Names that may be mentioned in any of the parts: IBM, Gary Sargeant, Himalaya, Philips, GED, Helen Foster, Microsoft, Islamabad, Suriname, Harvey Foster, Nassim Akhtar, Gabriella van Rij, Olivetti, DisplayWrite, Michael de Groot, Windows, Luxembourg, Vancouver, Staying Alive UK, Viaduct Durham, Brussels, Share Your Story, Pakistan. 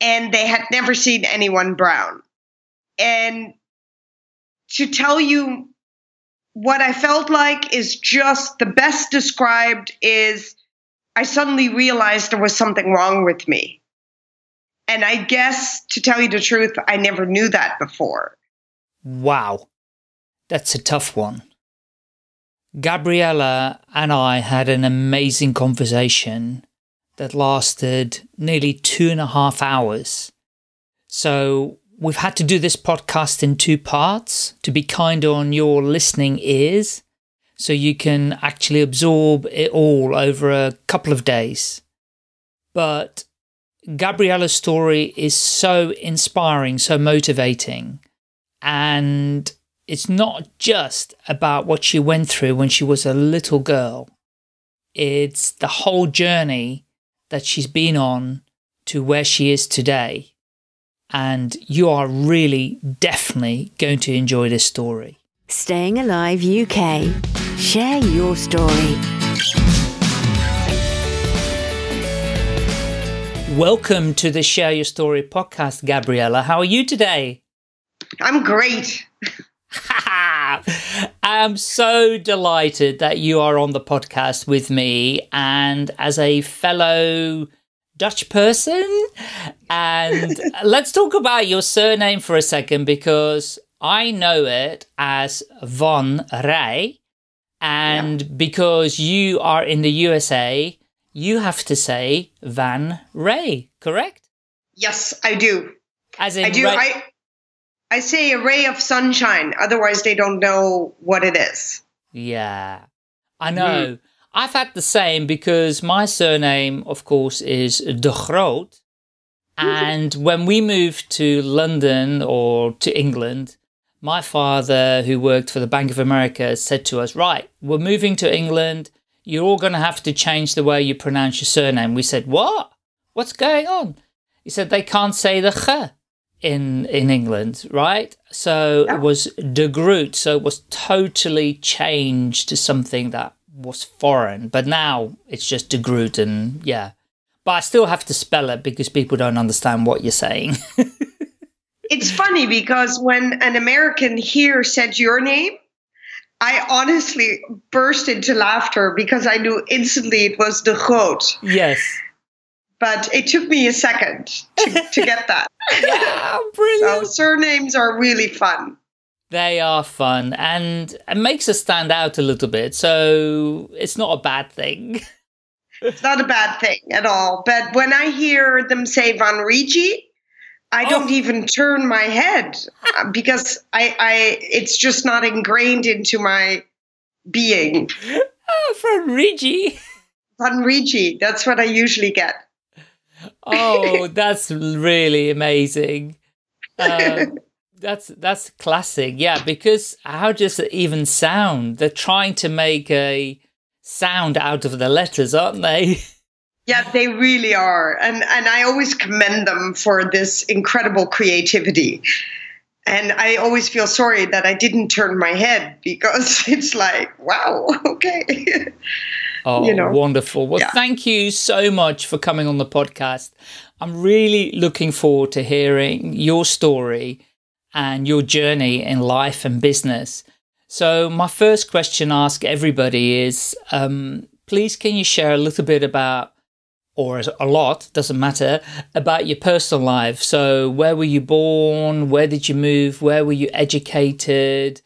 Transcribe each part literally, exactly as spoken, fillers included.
and they had never seen anyone brown. And to tell you what I felt like is just the best described is I suddenly realized there was something wrong with me. And I guess, to tell you the truth, I never knew that before. Wow. That's a tough one. Gabriella and I had an amazing conversation that lasted nearly two and a half hours. So we've had to do this podcast in two parts to be kind on your listening ears, so you can actually absorb it all over a couple of days. But Gabriella's story is so inspiring, so motivating, and it's not just about what she went through when she was a little girl. It's the whole journey that she's been on to where she is today. And you are really definitely going to enjoy this story. Staying Alive U K. Share your story. Welcome to the Share Your Story podcast, Gabriella. How are you today? I'm great. I'm so delighted that you are on the podcast with me, and as a fellow Dutch person. And let's talk about your surname for a second, because I know it as Van Rij, and yeah. because you are in the U S A, you have to say Van Rij, correct? Yes, I do. As in I do. I I say a ray of sunshine, otherwise they don't know what it is. Yeah, I know. Mm. I've had the same, because my surname, of course, is De Groot. And when we moved to London or to England, my father, who worked for the Bank of America, said to us, right, we're moving to England. You're all going to have to change the way you pronounce your surname. We said, what? What's going on? He said, they can't say the G. in in England, right? So yeah. it was De Groot, so it was totally changed to something that was foreign, but now it's just De Groot, and yeah. But I still have to spell it because people don't understand what you're saying. It's funny, because when an American here said your name, I honestly burst into laughter because I knew instantly it was De Groot. Yes. But it took me a second to, to get that. Yeah, brilliant. So surnames are really fun. They are fun, and it makes us stand out a little bit. So it's not a bad thing. It's not a bad thing at all. But when I hear them say Van Rij, I oh. don't even turn my head because I, I it's just not ingrained into my being. Oh, Van Rij. Van Rij, that's what I usually get. Oh, that's really amazing. Uh, that's that's classic. Yeah, because how does it even sound? They're trying to make a sound out of the letters, aren't they? Yeah, they really are. And and I always commend them for this incredible creativity. And I always feel sorry that I didn't turn my head, because it's like, wow, okay. Oh, you know. Wonderful. Well, yeah. Thank you so much for coming on the podcast. I'm really looking forward to hearing your story and your journey in life and business. So my first question I ask everybody is, um, please can you share a little bit about, or a lot, doesn't matter, about your personal life? So where were you born? Where did you move? Where were you educated?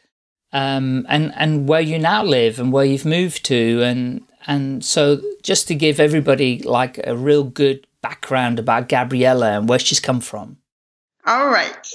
Um, and, and where you now live and where you've moved to, and And so just to give everybody like a real good background about Gabriella and where she's come from. All right.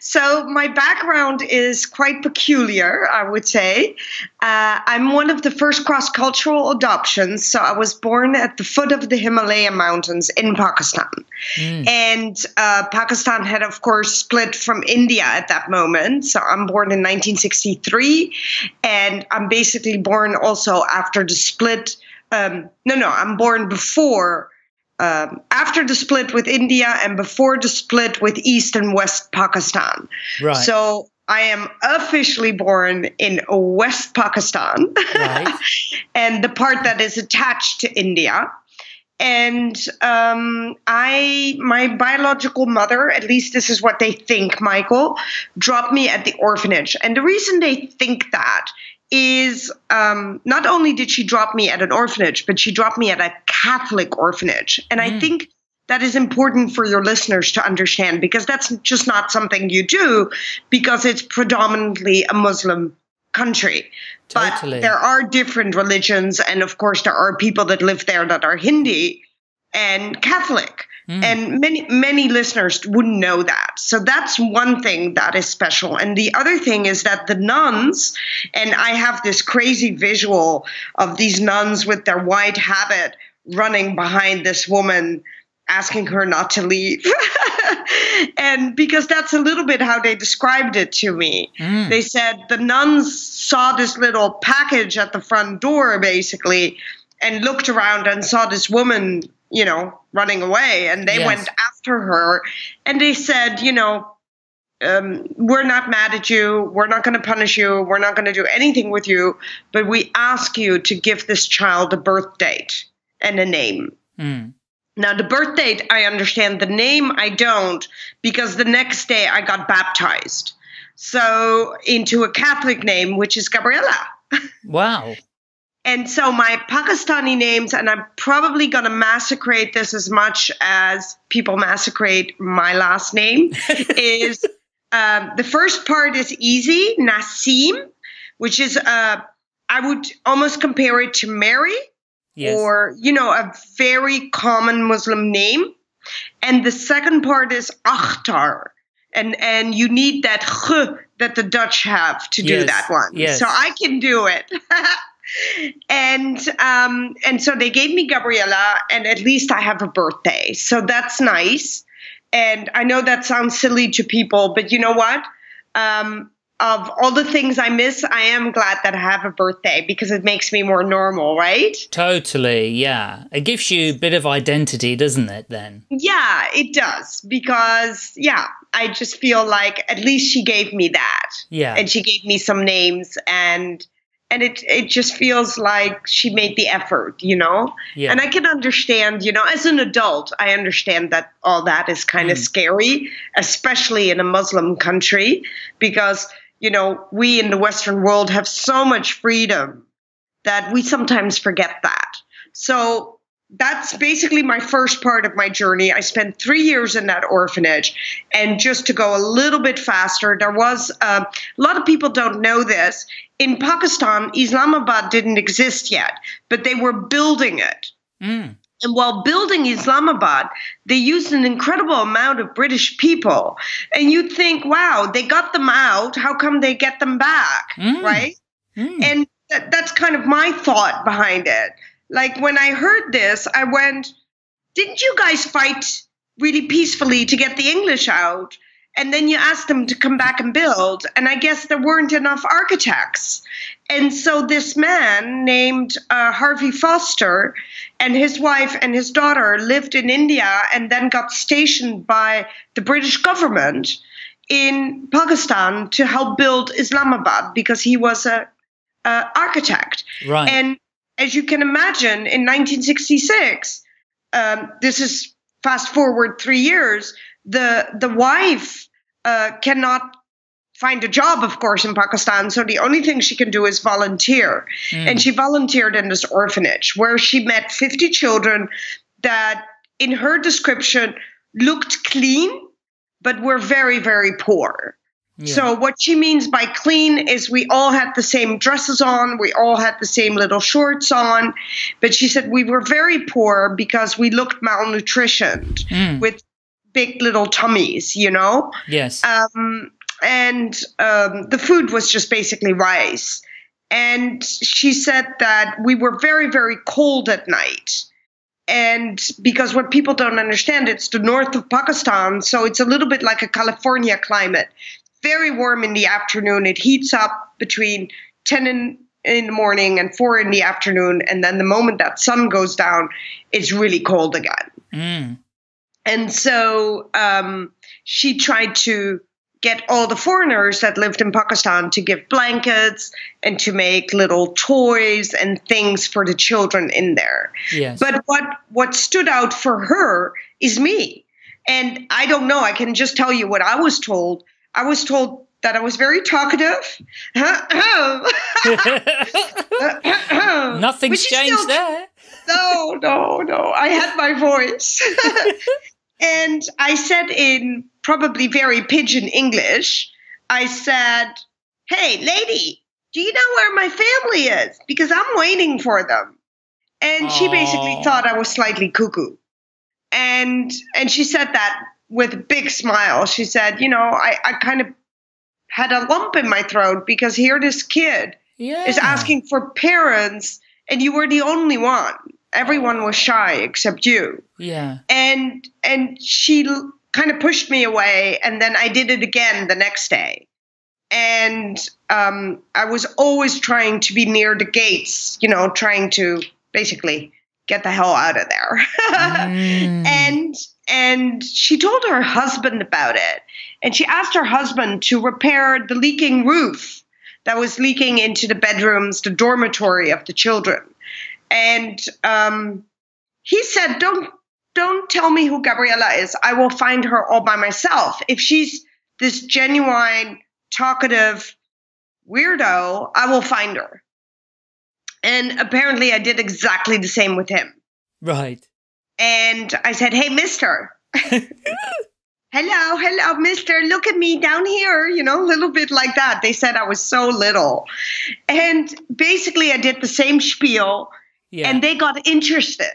So my background is quite peculiar, I would say. Uh, I'm one of the first cross-cultural adoptions. So I was born at the foot of the Himalaya Mountains in Pakistan. Mm. And uh, Pakistan had, of course, split from India at that moment. So I'm born in nineteen sixty-three. And I'm basically born also after the split. Um, no, no, I'm born before Um, after the split with India and before the split with East and West Pakistan. Right. So I am officially born in West Pakistan, right. and the part that is attached to India. And um, I, my biological mother, at least this is what they think, Michael, dropped me at the orphanage. And the reason they think that is um, not only did she drop me at an orphanage, but she dropped me at a Catholic orphanage. And mm. I think that is important for your listeners to understand, because that's just not something you do, because it's predominantly a Muslim country. Totally. But there are different religions. And of course, there are people that live there that are Hindi and Catholic. Mm. And many, many listeners wouldn't know that. So that's one thing that is special. And the other thing is that the nuns, and I have this crazy visual of these nuns with their white habit running behind this woman, asking her not to leave. And because that's a little bit how they described it to me. Mm. They said the nuns saw this little package at the front door, basically, and looked around and saw this woman, you know, running away. And they yes. went after her. And they said, you know, um, we're not mad at you. We're not going to punish you. We're not going to do anything with you. But we ask you to give this child a birth date and a name. Mm. Now, the birth date, I understand. The name, I don't, because the next day I got baptized. So into a Catholic name, which is Gabriella. Wow. And so my Pakistani names, and I'm probably going to massacrate this as much as people massacrate my last name, is um, the first part is easy, Nassim, which is, uh, I would almost compare it to Mary. Yes. Or, you know, a very common Muslim name. And the second part is Akhtar. And and you need that G that the Dutch have to yes. do that one. Yes. So I can do it. and um, and so they gave me Gabriella, and at least I have a birthday. So that's nice. And I know that sounds silly to people, but you know what? Um Of all the things I miss, I am glad that I have a birthday, because it makes me more normal, right? Totally, yeah. It gives you a bit of identity, doesn't it, then? Yeah, it does, because, yeah, I just feel like at least she gave me that. Yeah. And she gave me some names, and and it, it just feels like she made the effort, you know? Yeah. And I can understand, you know, as an adult, I understand that all that is kind mm. of scary, especially in a Muslim country, because you know, we in the Western world have so much freedom that we sometimes forget that. So that's basically my first part of my journey. I spent three years in that orphanage. And just to go a little bit faster, there was uh, a lot of people don't know this. In Pakistan, Islamabad didn't exist yet, but they were building it. Mm. And while building Islamabad, they used an incredible amount of British people. And you'd think, wow, they got them out. How come they get them back? Mm. Right? Mm. And th- that's kind of my thought behind it. Like when I heard this, I went, didn't you guys fight really peacefully to get the English out? And then you asked them to come back and build. And I guess there weren't enough architects. And so this man named uh, Harvey Foster and his wife and his daughter lived in India and then got stationed by the British government in Pakistan to help build Islamabad, because he was a, a architect. Right. And as you can imagine, in nineteen sixty-six, um, this is fast forward three years, the the wife uh, cannot find a job, of course, in Pakistan. So the only thing she can do is volunteer. Mm. And she volunteered in this orphanage where she met fifty children that, in her description, looked clean, but were very, very poor. Yeah. So what she means by clean is we all had the same dresses on, we all had the same little shorts on, but she said we were very poor because we looked malnutritioned mm. with big little tummies, you know? Yes. Um, and um, the food was just basically rice. And she said that we were very, very cold at night. And because what people don't understand, it's the north of Pakistan, so it's a little bit like a California climate. Very warm in the afternoon. It heats up between ten in, in the morning and four in the afternoon. And then the moment that sun goes down, it's really cold again. Mm. And so um, she tried to get all the foreigners that lived in Pakistan to give blankets and to make little toys and things for the children in there. Yes. But what, what stood out for her is me. And I don't know, I can just tell you what I was told. I was told that I was very talkative. Nothing's changed there. No, no, no. I had my voice. And I said in probably very pidgin English, I said, hey, lady, do you know where my family is? Because I'm waiting for them. And she basically thought I was slightly cuckoo. And, and she said that with a big smile. She said, you know, I, I kind of had a lump in my throat because here this kid yeah. is asking for parents and you were the only one. Everyone was shy except you. Yeah. And and she l kind of pushed me away, and then I did it again the next day. And um, I was always trying to be near the gates, you know, trying to basically get the hell out of there. mm. And and she told her husband about it. And she asked her husband to repair the leaking roof that was leaking into the bedrooms, the dormitory of the children. And um, he said, don't, don't tell me who Gabriella is. I will find her all by myself. If she's this genuine, talkative weirdo, I will find her. And apparently I did exactly the same with him. Right. And I said, hey, mister. Hello, hello, mister, look at me down here, you know, a little bit like that. They said I was so little. And basically I did the same spiel yeah. and they got interested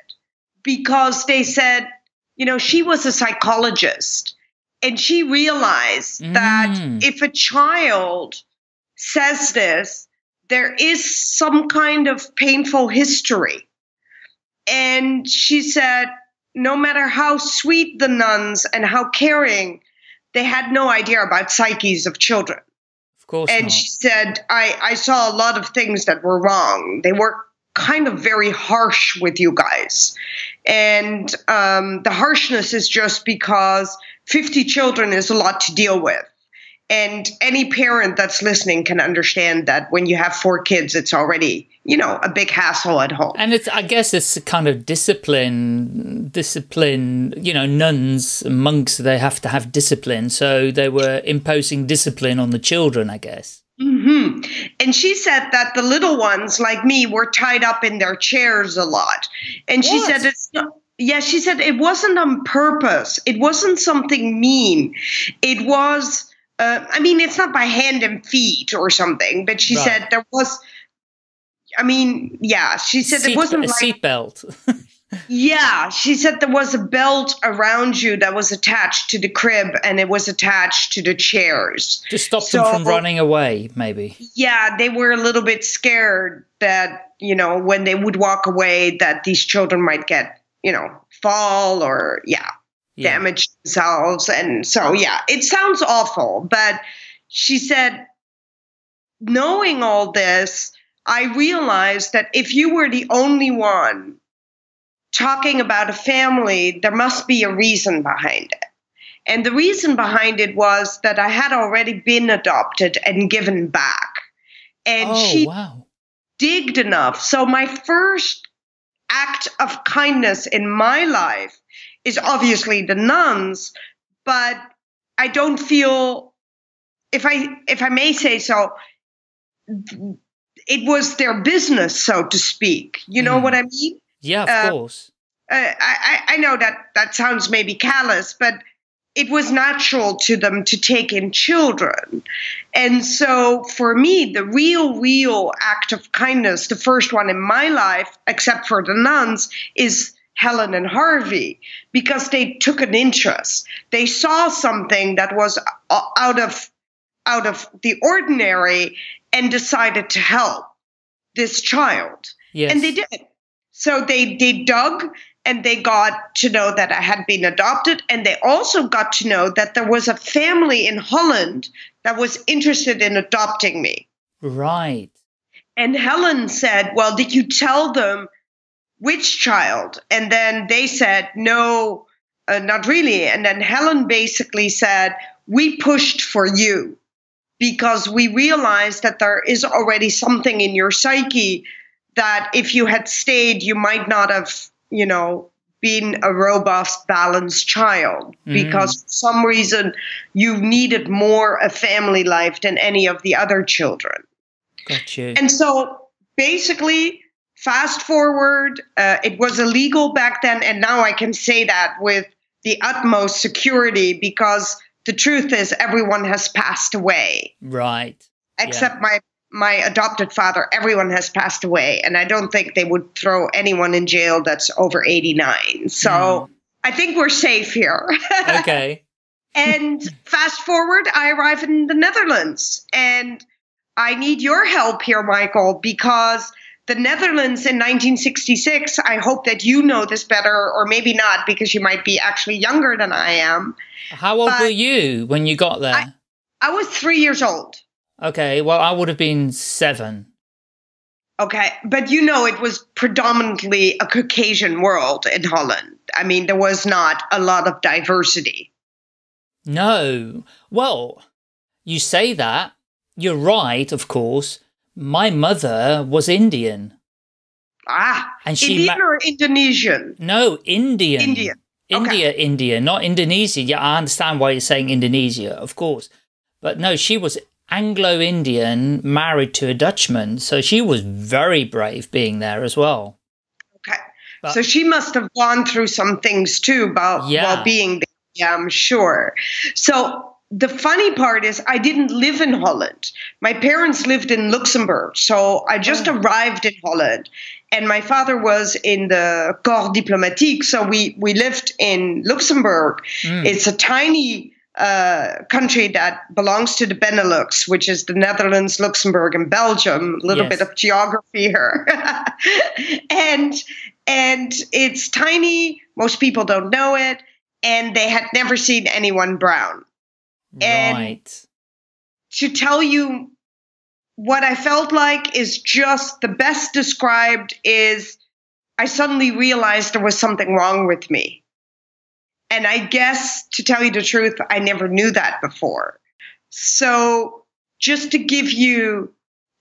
because they said, you know, she was a psychologist and she realized mm. that if a child says this, there is some kind of painful history. And she said, no matter how sweet the nuns and how caring, they had no idea about psyches of children. Of course. And not. She said, I, I saw a lot of things that were wrong. They were kind of very harsh with you guys. And um, the harshness is just because fifty children is a lot to deal with. And any parent that's listening can understand that when you have four kids, it's already, you know, a big hassle at home. And it's, I guess it's a kind of discipline, discipline, you know, nuns, monks, they have to have discipline. So they were imposing discipline on the children, I guess. Mm-hmm. And she said that the little ones like me were tied up in their chairs a lot. And she what? said it's not. Yeah, she said it wasn't on purpose. It wasn't something mean. It was... Uh, I mean, it's not by hand and feet or something, but she right. said there was, I mean, yeah, she said seat, it wasn't a like, seat belt. yeah, she said there was a belt around you that was attached to the crib and it was attached to the chairs. To stop so, them from running away, maybe. Yeah, they were a little bit scared that, you know, when they would walk away that these children might get, you know, fall or, yeah. Yeah. damage themselves. And so, yeah, it sounds awful. But she said, knowing all this, I realized that if you were the only one talking about a family, there must be a reason behind it. And the reason behind it was that I had already been adopted and given back. And oh, she wow. digged enough. So my first act of kindness in my life is obviously the nuns, but I don't feel, if I if I may say so, it was their business, so to speak. You know mm. what I mean? Yeah, of uh, course. Uh, I, I know that that sounds maybe callous, but it was natural to them to take in children. And so for me, the real, real act of kindness, the first one in my life, except for the nuns, is Helen and Harvey, because they took an interest. They saw something that was out of, out of the ordinary and decided to help this child. Yes. And they did. So they, they dug and they got to know that I had been adopted. And they also got to know that there was a family in Holland that was interested in adopting me. Right. And Helen said, well, did you tell them which child? And then they said, no, uh, not really. And then Helen basically said, we pushed for you because we realized that there is already something in your psyche that if you had stayed, you might not have, you know, been a robust, balanced child, because mm. for some reason you needed more a family life than any of the other children. Gotcha. And so basically, fast forward, uh, it was illegal back then. And now I can say that with the utmost security, because the truth is everyone has passed away. Right. Except yeah. my my adopted father, everyone has passed away. And I don't think they would throw anyone in jail that's over eighty-nine. So mm. I think we're safe here. Okay. And fast forward, I arrive in the Netherlands. And I need your help here, Michael, because the Netherlands in nineteen sixty-six, I hope that you know this better, or maybe not, because you might be actually younger than I am. How old but were you when you got there? I, I was three years old. Okay, well, I would have been seven. Okay, but you know, it was predominantly a Caucasian world in Holland. I mean, there was not a lot of diversity. No. Well, you say that. You're right, of course. My mother was Indian. Ah, and she Indian or Indonesian? No, Indian. Indian. India, okay. India, not Indonesia. Yeah, I understand why you're saying Indonesia, of course. But no, she was Anglo-Indian, married to a Dutchman, so she was very brave being there as well. Okay, but, so she must have gone through some things too about, yeah. while being there, yeah, I'm sure. So the funny part is I didn't live in Holland. My parents lived in Luxembourg, so I just oh. arrived in Holland, and my father was in the Corps Diplomatique, so we, we lived in Luxembourg. Mm. It's a tiny Uh, country that belongs to the Benelux, which is the Netherlands, Luxembourg, and Belgium. A little yes. bit of geography here. and and it's tiny. Most people don't know it. And they had never seen anyone brown. Right. And to tell you what I felt like is just the best described is I suddenly realized there was something wrong with me. And I guess, to tell you the truth, I never knew that before. So just to give you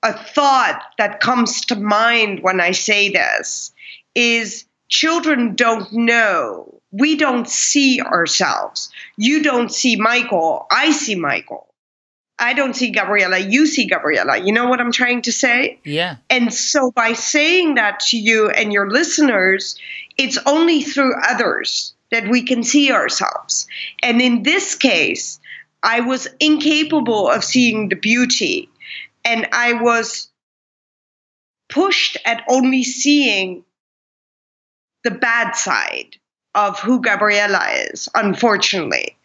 a thought that comes to mind when I say this is children don't know. We don't see ourselves. You don't see Michael. I see Michael. I don't see Gabriella. You see Gabriella. You know what I'm trying to say? Yeah. And so by saying that to you and your listeners, it's only through others that we can see ourselves. And in this case, I was incapable of seeing the beauty, and I was pushed at only seeing the bad side of who Gabriella is, unfortunately.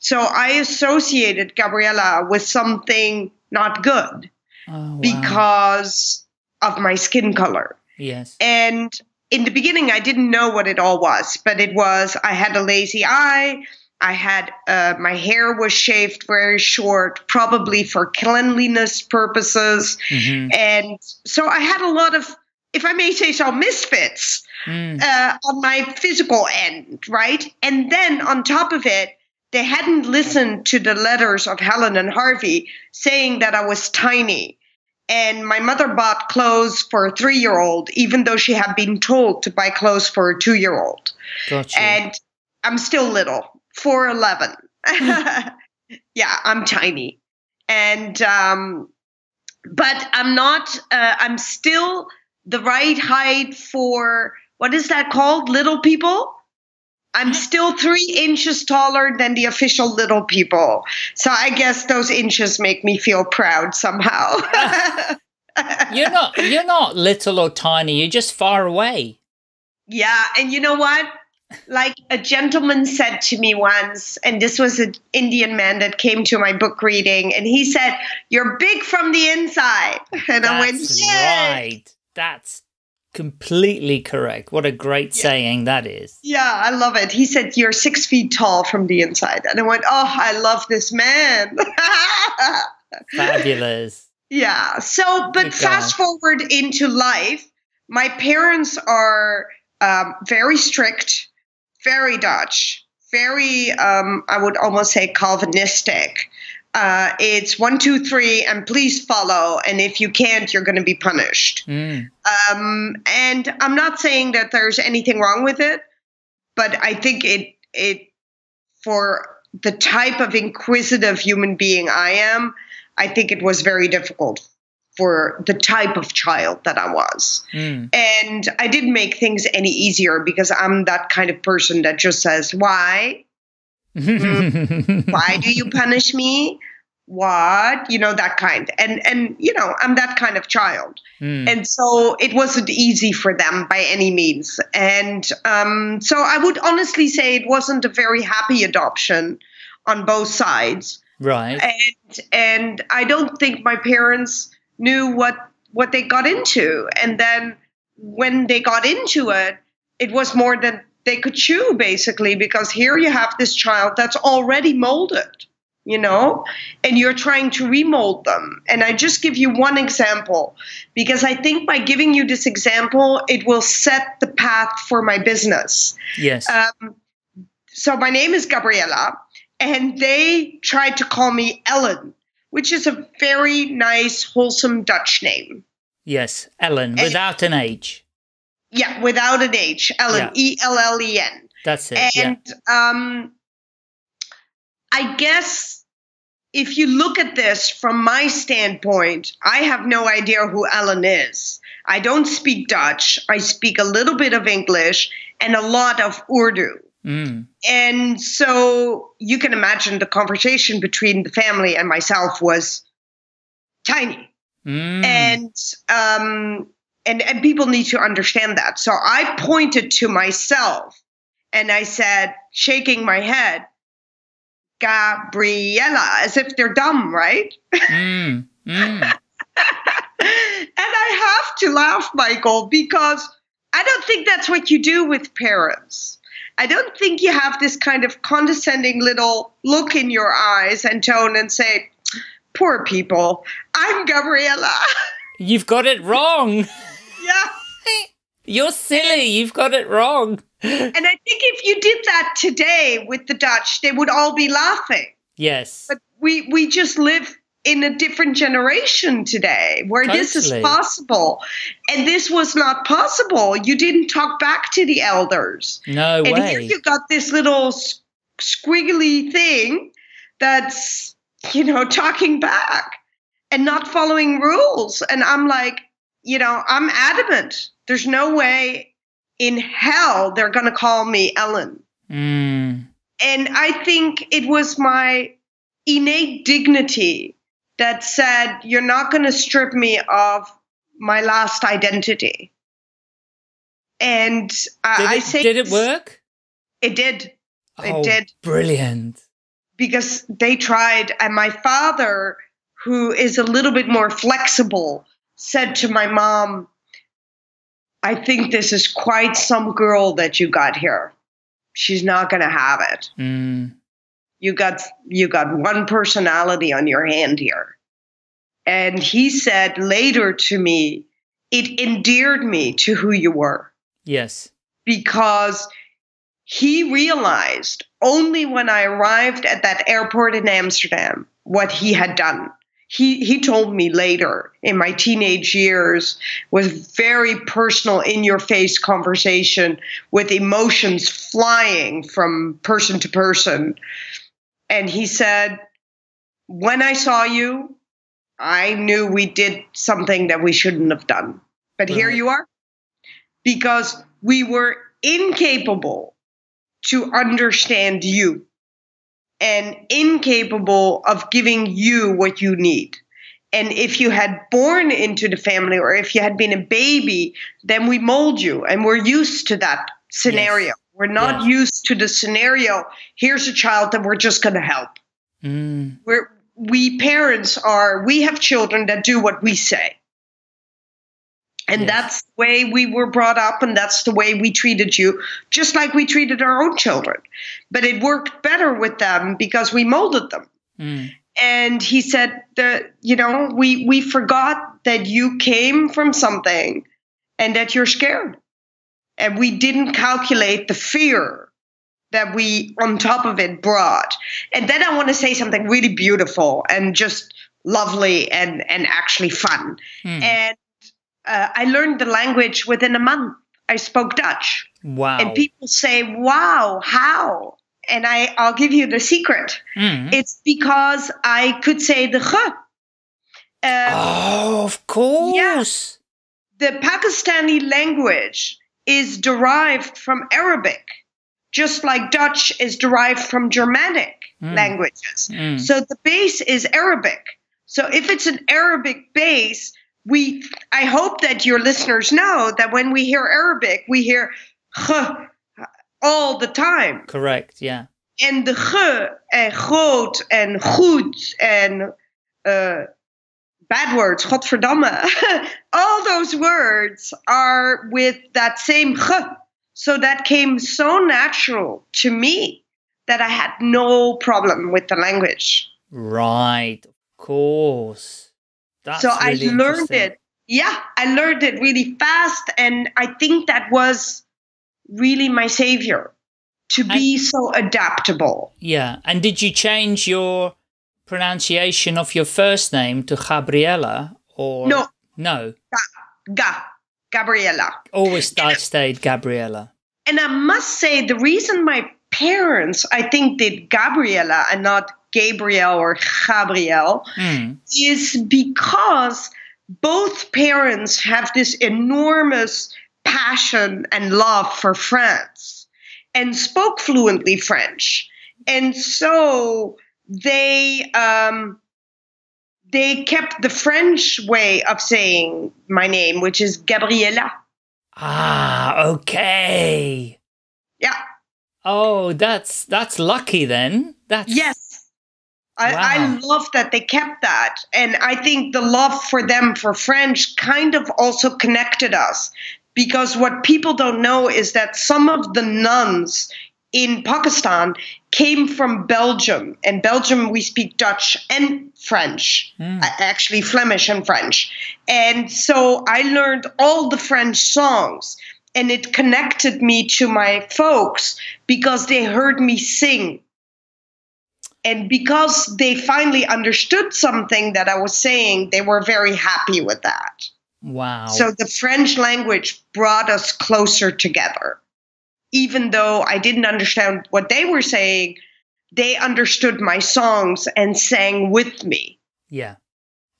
So I associated Gabriella with something not good oh, wow. because of my skin color. Yes. And in the beginning, I didn't know what it all was, but it was, I had a lazy eye, I had, uh, my hair was shaved very short, probably for cleanliness purposes, mm-hmm. and so I had a lot of, if I may say so, misfits mm. uh, on my physical end, right? And then on top of it, they hadn't listened to the letters of Helen and Harvey saying that I was tiny. And my mother bought clothes for a three-year-old, even though she had been told to buy clothes for a two-year-old. Gotcha. And I'm still little, four eleven. Yeah, I'm tiny. And, um, but I'm not, uh, I'm still the right height for, what is that called, little people? I'm still three inches taller than the official little people. So I guess those inches make me feel proud somehow. You're not, you're not little or tiny. You're just far away. Yeah. And you know what? Like a gentleman said to me once, and this was an Indian man that came to my book reading, and he said, "You're big from the inside." And that's I went, "Yay!" Right. That's completely correct. What a great yeah. saying that is. Yeah, I love it. He said, "You're six feet tall from the inside." And I went, oh, I love this man. Fabulous. Yeah. So, but oh fast God. forward into life, my parents are um, very strict, very Dutch, very, um, I would almost say, Calvinistic. Uh, it's one, two, three, and please follow. And if you can't, you're going to be punished. Mm. Um, and I'm not saying that there's anything wrong with it, but I think it it for the type of inquisitive human being I am, I think it was very difficult for the type of child that I was. Mm. And I didn't make things any easier because I'm that kind of person that just says, why? Mm. Why do you punish me? What? You know, that kind. And, and you know, I'm that kind of child. Mm. And so it wasn't easy for them by any means. And um, so I would honestly say it wasn't a very happy adoption on both sides. Right. And, and I don't think my parents knew what, what they got into. And then when they got into it, it was more than they could chew, basically, because here you have this child that's already molded, you know, and you're trying to remold them. And I just give you one example, because I think by giving you this example, it will set the path for my business. Yes. Um, so my name is Gabriella, and they tried to call me Ellen, which is a very nice, wholesome Dutch name. Yes, Ellen, without and, an H. Yeah, without an H, Ellen, yeah. E L L E N. That's it, and, yeah. um, I guess if you look at this from my standpoint, I have no idea who Ellen is. I don't speak Dutch. I speak a little bit of English and a lot of Urdu. Mm. And so you can imagine the conversation between the family and myself was tiny. Mm. And, um, and, and people need to understand that. So I pointed to myself and I said, shaking my head, Gabriella, as if they're dumb, right? Mm. Mm. And I have to laugh, Michael, because I don't think that's what you do with parents. I don't think you have this kind of condescending little look in your eyes and tone and say, poor people, I'm Gabriella. You've got it wrong. Yeah. You're silly. You've got it wrong. And I think if you did that today with the Dutch, they would all be laughing. Yes. But we, we just live in a different generation today where totally. This is possible. And this was not possible. You didn't talk back to the elders. No and way. And here you got this little squiggly thing that's, you know, talking back and not following rules. And I'm like, you know, I'm adamant. There's no way in hell they're going to call me Ellen. Mm. And I think it was my innate dignity that said, you're not going to strip me of my last identity. And uh, did it, I say, did it work? It did. Oh, it did. Brilliant. Because they tried, and my father, who is a little bit more flexible, said to my mom, I think this is quite some girl that you got here. She's not going to have it. Mm. You got you got one personality on your hand here. And he said later to me, it endeared me to who you were. Yes. Because he realized only when I arrived at that airport in Amsterdam what he had done. He, he told me later in my teenage years with very personal in-your-face conversation with emotions flying from person to person. And he said, when I saw you, I knew we did something that we shouldn't have done. But right. Here you are, because we were incapable to understand you and incapable of giving you what you need. And if you had born into the family or if you had been a baby, then we mold you. And we're used to that scenario. Yes. We're not yeah. used to the scenario, here's a child that we're just going to help. Mm. We're, we parents are, we have children that do what we say. And yes. that's the way we were brought up, and that's the way we treated you, just like we treated our own children. But it worked better with them because we molded them. Mm. And he said, that, you know, we, we forgot that you came from something and that you're scared. And we didn't calculate the fear that we, on top of it, brought. And then I want to say something really beautiful and just lovely and, and actually fun. Mm. And uh, I learned the language within a month. I spoke Dutch. Wow. And people say, wow, how? And I, I'll give you the secret. Mm. It's because I could say the G. Um, oh, of course. Yes. Yeah, the Pakistani language is derived from Arabic, just like Dutch is derived from Germanic mm. languages. Mm. So the base is Arabic. So if it's an Arabic base, we, I hope that your listeners know that when we hear Arabic, we hear G all the time. Correct, yeah. And the G and groot and goed and uh, bad words, godverdamme, all those words are with that same G. So that came so natural to me that I had no problem with the language. Right, of course. That's so really I learned it. Yeah, I learned it really fast. And I think that was really my savior, to be and, so adaptable. Yeah. And did you change your pronunciation of your first name to Gabriella? Or no. No. Ga. Ga. Gabriella. Always I stayed Gabriella. And I must say, the reason my parents, I think, did Gabriella and not Gabriel or Gabriel mm. is because both parents have this enormous passion and love for France and spoke fluently French. And so they um, they kept the French way of saying my name, which is Gabriella. Ah, okay. Yeah. Oh, that's that's lucky then. That's yes. Wow. I, I love that they kept that. And I think the love for them for French kind of also connected us, because what people don't know is that some of the nuns in Pakistan came from Belgium. And Belgium, we speak Dutch and French, mm. actually Flemish and French. And so I learned all the French songs, and it connected me to my folks because they heard me sing. And because they finally understood something that I was saying, they were very happy with that. Wow. So the French language brought us closer together. Even though I didn't understand what they were saying, they understood my songs and sang with me. Yeah.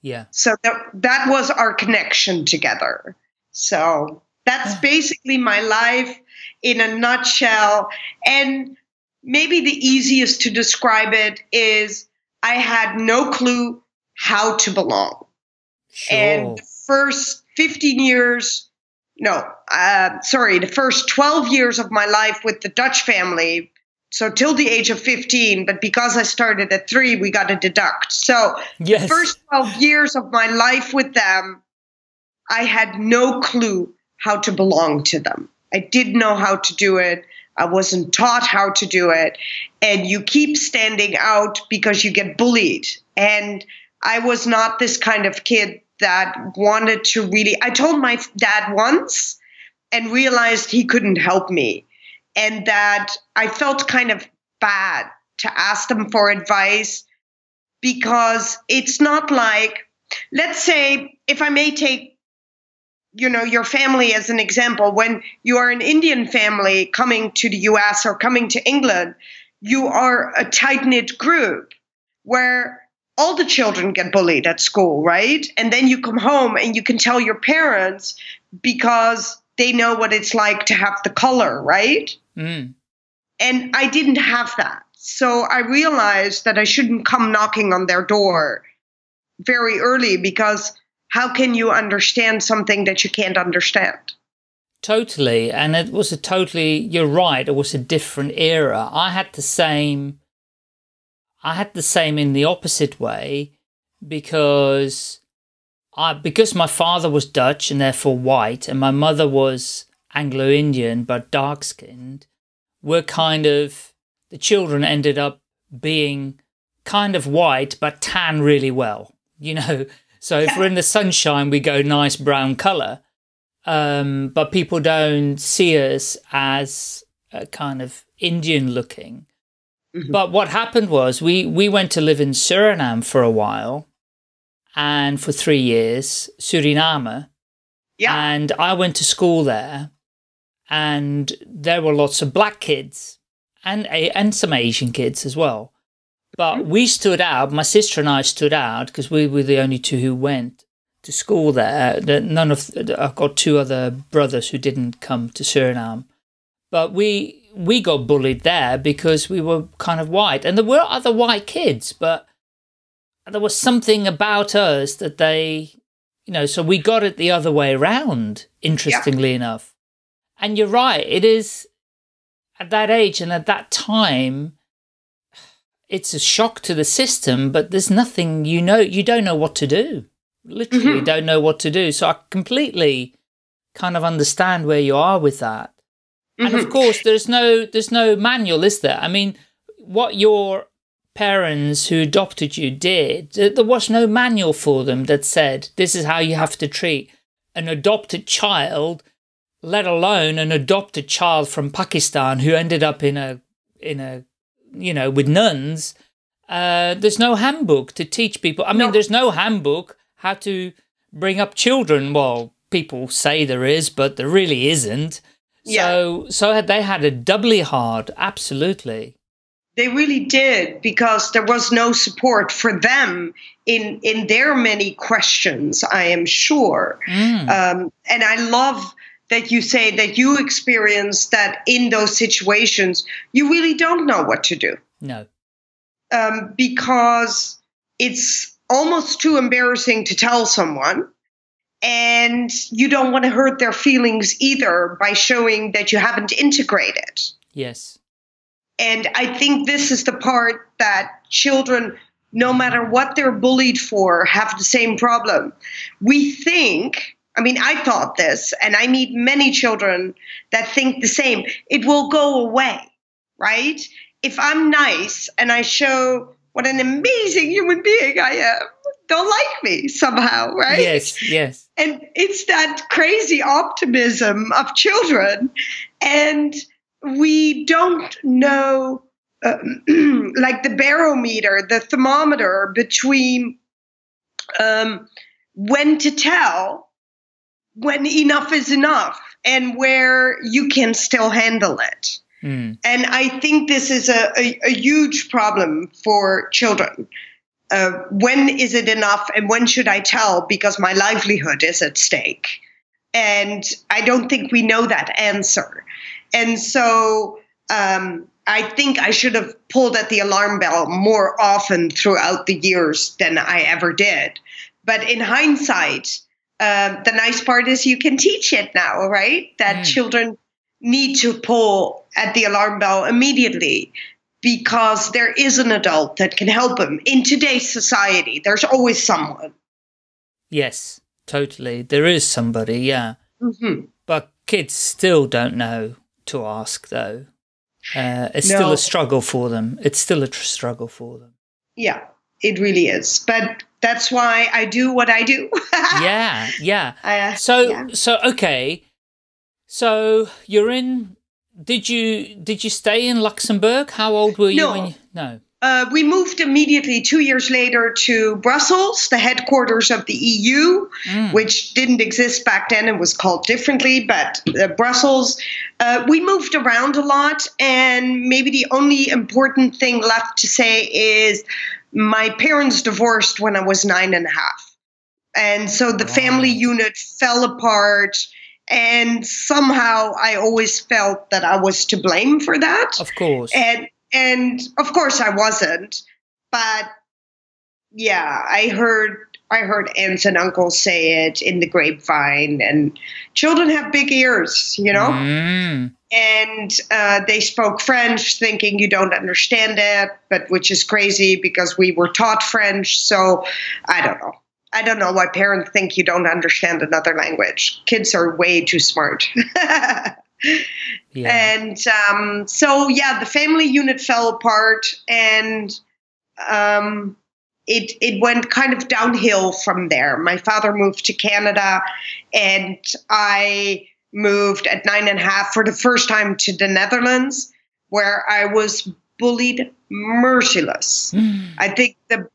Yeah. So that, that was our connection together. So that's basically my life in a nutshell. And maybe the easiest to describe it is I had no clue how to belong. Sure. And the first fifteen years, no, uh, sorry, the first twelve years of my life with the Dutch family, so till the age of fifteen, but because I started at three, we got to deduct. So yes. The first twelve years of my life with them, I had no clue how to belong to them. I didn't know how to do it. I wasn't taught how to do it. And you keep standing out because you get bullied. And I was not this kind of kid that wanted to really, I told my dad once and realized he couldn't help me. And that I felt kind of bad to ask them for advice, because it's not like, let's say, if I may take you know, your family as an example, when you are an Indian family coming to the U S or coming to England, you are a tight-knit group where all the children get bullied at school, right? And then you come home and you can tell your parents because they know what it's like to have the color, right? Mm. And I didn't have that. So I realized that I shouldn't come knocking on their door very early, because how can you understand something that you can't understand? Totally. And it was a totally, you're right, it was a different era. I had the same, I had the same in the opposite way, because I, because my father was Dutch and therefore white, and my mother was Anglo-Indian but dark-skinned, we're kind of, the children ended up being kind of white but tan really well, you know? So if we're in the sunshine, we go nice brown colour. Um, but people don't see us as a kind of Indian looking. Mm-hmm. But what happened was we, we went to live in Suriname for a while and for three years, Suriname. Yeah. And I went to school there and there were lots of black kids and, and some Asian kids as well. But we stood out, my sister and I stood out because we were the only two who went to school there. None of, I've got two other brothers who didn't come to Suriname. But we we got bullied there because we were kind of white. And there were other white kids, but there was something about us that they, you know, so we got it the other way around, interestingly yeah. enough. And you're right, it is at that age and at that time, it's a shock to the system, but there's nothing, you know, you don't know what to do. Literally mm-hmm. don't know what to do. So I completely kind of understand where you are with that. Mm-hmm. And of course, there's no, there's no manual, is there? I mean, what your parents who adopted you did, there was no manual for them that said, this is how you have to treat an adopted child, let alone an adopted child from Pakistan who ended up in a, in a, you know, with nuns. Uh, there's no handbook to teach people. I mean, no. there's no handbook how to bring up children. Well, people say there is, but there really isn't. Yeah. So, so they had it doubly hard. Absolutely. They really did, because there was no support for them in, in their many questions, I am sure. Mm. Um, and I love that you say that you experience that in those situations, you really don't know what to do. No. Um, because it's almost too embarrassing to tell someone, and you don't want to hurt their feelings either by showing that you haven't integrated. Yes. And I think this is the part that children, no matter what they're bullied for, have the same problem. We think... I mean, I thought this, and I meet many children that think the same. It will go away, right? If I'm nice and I show what an amazing human being I am, they'll like me somehow, right? Yes, yes. And it's that crazy optimism of children. And we don't know, um, like the barometer, the thermometer between um, when to tell, when enough is enough, and where you can still handle it. Mm. And I think this is a, a, a huge problem for children. Uh, when is it enough, and when should I tell, because my livelihood is at stake? And I don't think we know that answer. And so um, I think I should have pulled at the alarm bell more often throughout the years than I ever did. But in hindsight, Uh, the nice part is you can teach it now, right? That mm. children need to pull at the alarm bell immediately, because there is an adult that can help them. In today's society, there's always someone. Yes, totally. There is somebody, yeah. Mm-hmm. But kids still don't know to ask, though. Uh, it's no. still a struggle for them. It's still a tr- struggle for them. Yeah, it really is. But... that's why I do what I do. yeah, yeah. Uh, so, yeah. so okay. So you're in. Did you did you stay in Luxembourg? How old were you? No, when you, no. Uh, we moved immediately two years later to Brussels, the headquarters of the E U, mm. which didn't exist back then. It was called differently, but uh, Brussels. Uh, we moved around a lot, and maybe the only important thing left to say is, my parents divorced when I was nine and a half. And so the wow. family unit fell apart. And somehow I always felt that I was to blame for that. Of course. And, and of course I wasn't. But yeah, I heard, I heard aunts and uncles say it in the grapevine. And children have big ears, you know. Mm. And uh, they spoke French, thinking you don't understand it, but which is crazy because we were taught French. So I don't know. I don't know why parents think you don't understand another language. Kids are way too smart. yeah. And um, so, yeah, the family unit fell apart, and um, it, it went kind of downhill from there. My father moved to Canada, and I... moved at nine and a half for the first time to the Netherlands, where I was bullied merciless. Mm. I think the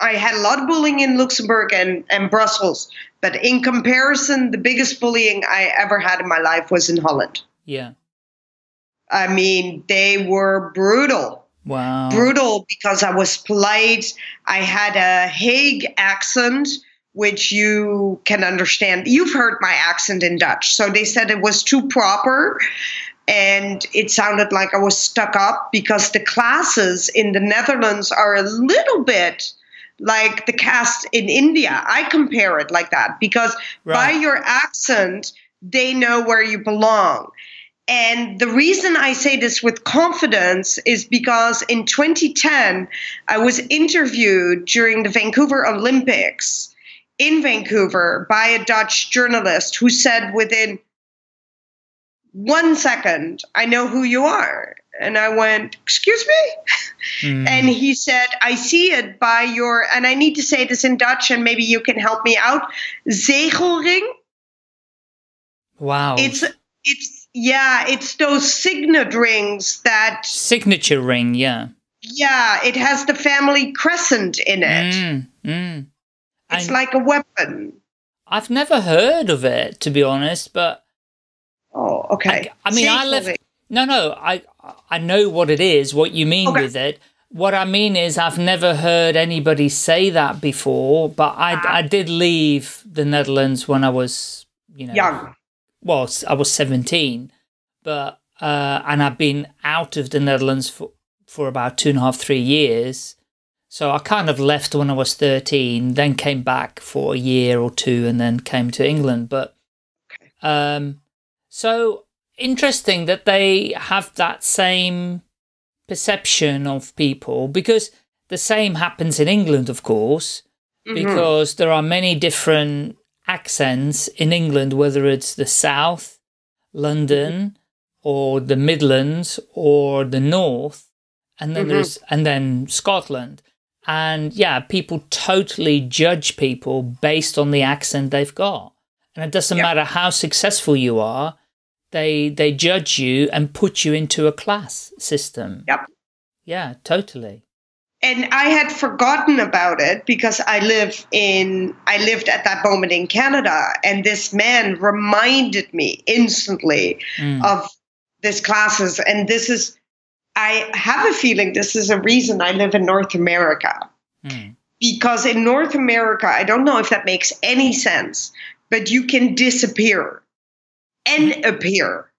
I had a lot of bullying in Luxembourg and, and Brussels, but in comparison, the biggest bullying I ever had in my life was in Holland. Yeah. I mean, they were brutal. Wow. Brutal because I was polite. I had a Hague accent, which you can understand. You've heard my accent in Dutch. So they said it was too proper. And it sounded like I was stuck up because the classes in the Netherlands are a little bit like the caste in India. I compare it like that because right. by your accent, they know where you belong. And the reason I say this with confidence is because in twenty ten, I was interviewed during the Vancouver Olympics in Vancouver by a Dutch journalist who said within one second, I know who you are. And I went, excuse me? Mm. And he said, I see it by your, and I need to say this in Dutch and maybe you can help me out, zegelring. Wow. It's, it's, yeah, it's those signet rings that... Signature ring, yeah. Yeah, it has the family crescent in it. Mm, mm. It's I, like a weapon. I've never heard of it, to be honest, but... Oh, okay. I, I mean, Signaling. I left... No, no, I, I know what it is, what you mean okay. with it. What I mean is I've never heard anybody say that before, but I, ah. I did leave the Netherlands when I was, you know... Young. Well, I was seventeen, but uh, and I've been out of the Netherlands for, for about two and a half, three years. So I kind of left when I was thirteen, then came back for a year or two and then came to England. But um, so interesting that they have that same perception of people, because the same happens in England, of course, mm-hmm. because there are many different accents in England, whether it's the South, London, or the Midlands, or the North, and then mm-hmm. there's and then Scotland. And yeah, people totally judge people based on the accent they've got. And it doesn't yep. matter how successful you are, they they judge you and put you into a class system. Yep. Yeah, totally. And I had forgotten about it because I live in, I lived at that moment in Canada, and this man reminded me instantly mm. of these classes. And this is, I have a feeling this is a reason I live in North America. Mm. Because in North America, I don't know if that makes any sense, but you can disappear and appear.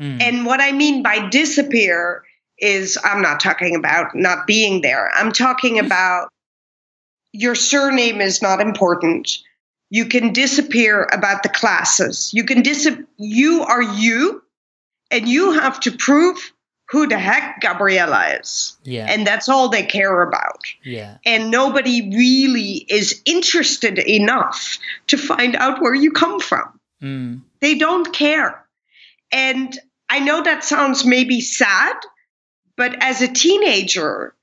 Mm. And what I mean by disappear is I'm not talking about not being there. I'm talking about your surname is not important. You can disappear about the classes. You can dis. You are you, and you have to prove who the heck Gabriella is. Yeah. And that's all they care about. Yeah. And nobody really is interested enough to find out where you come from. Mm. They don't care. And I know that sounds maybe sad, but as a teenager,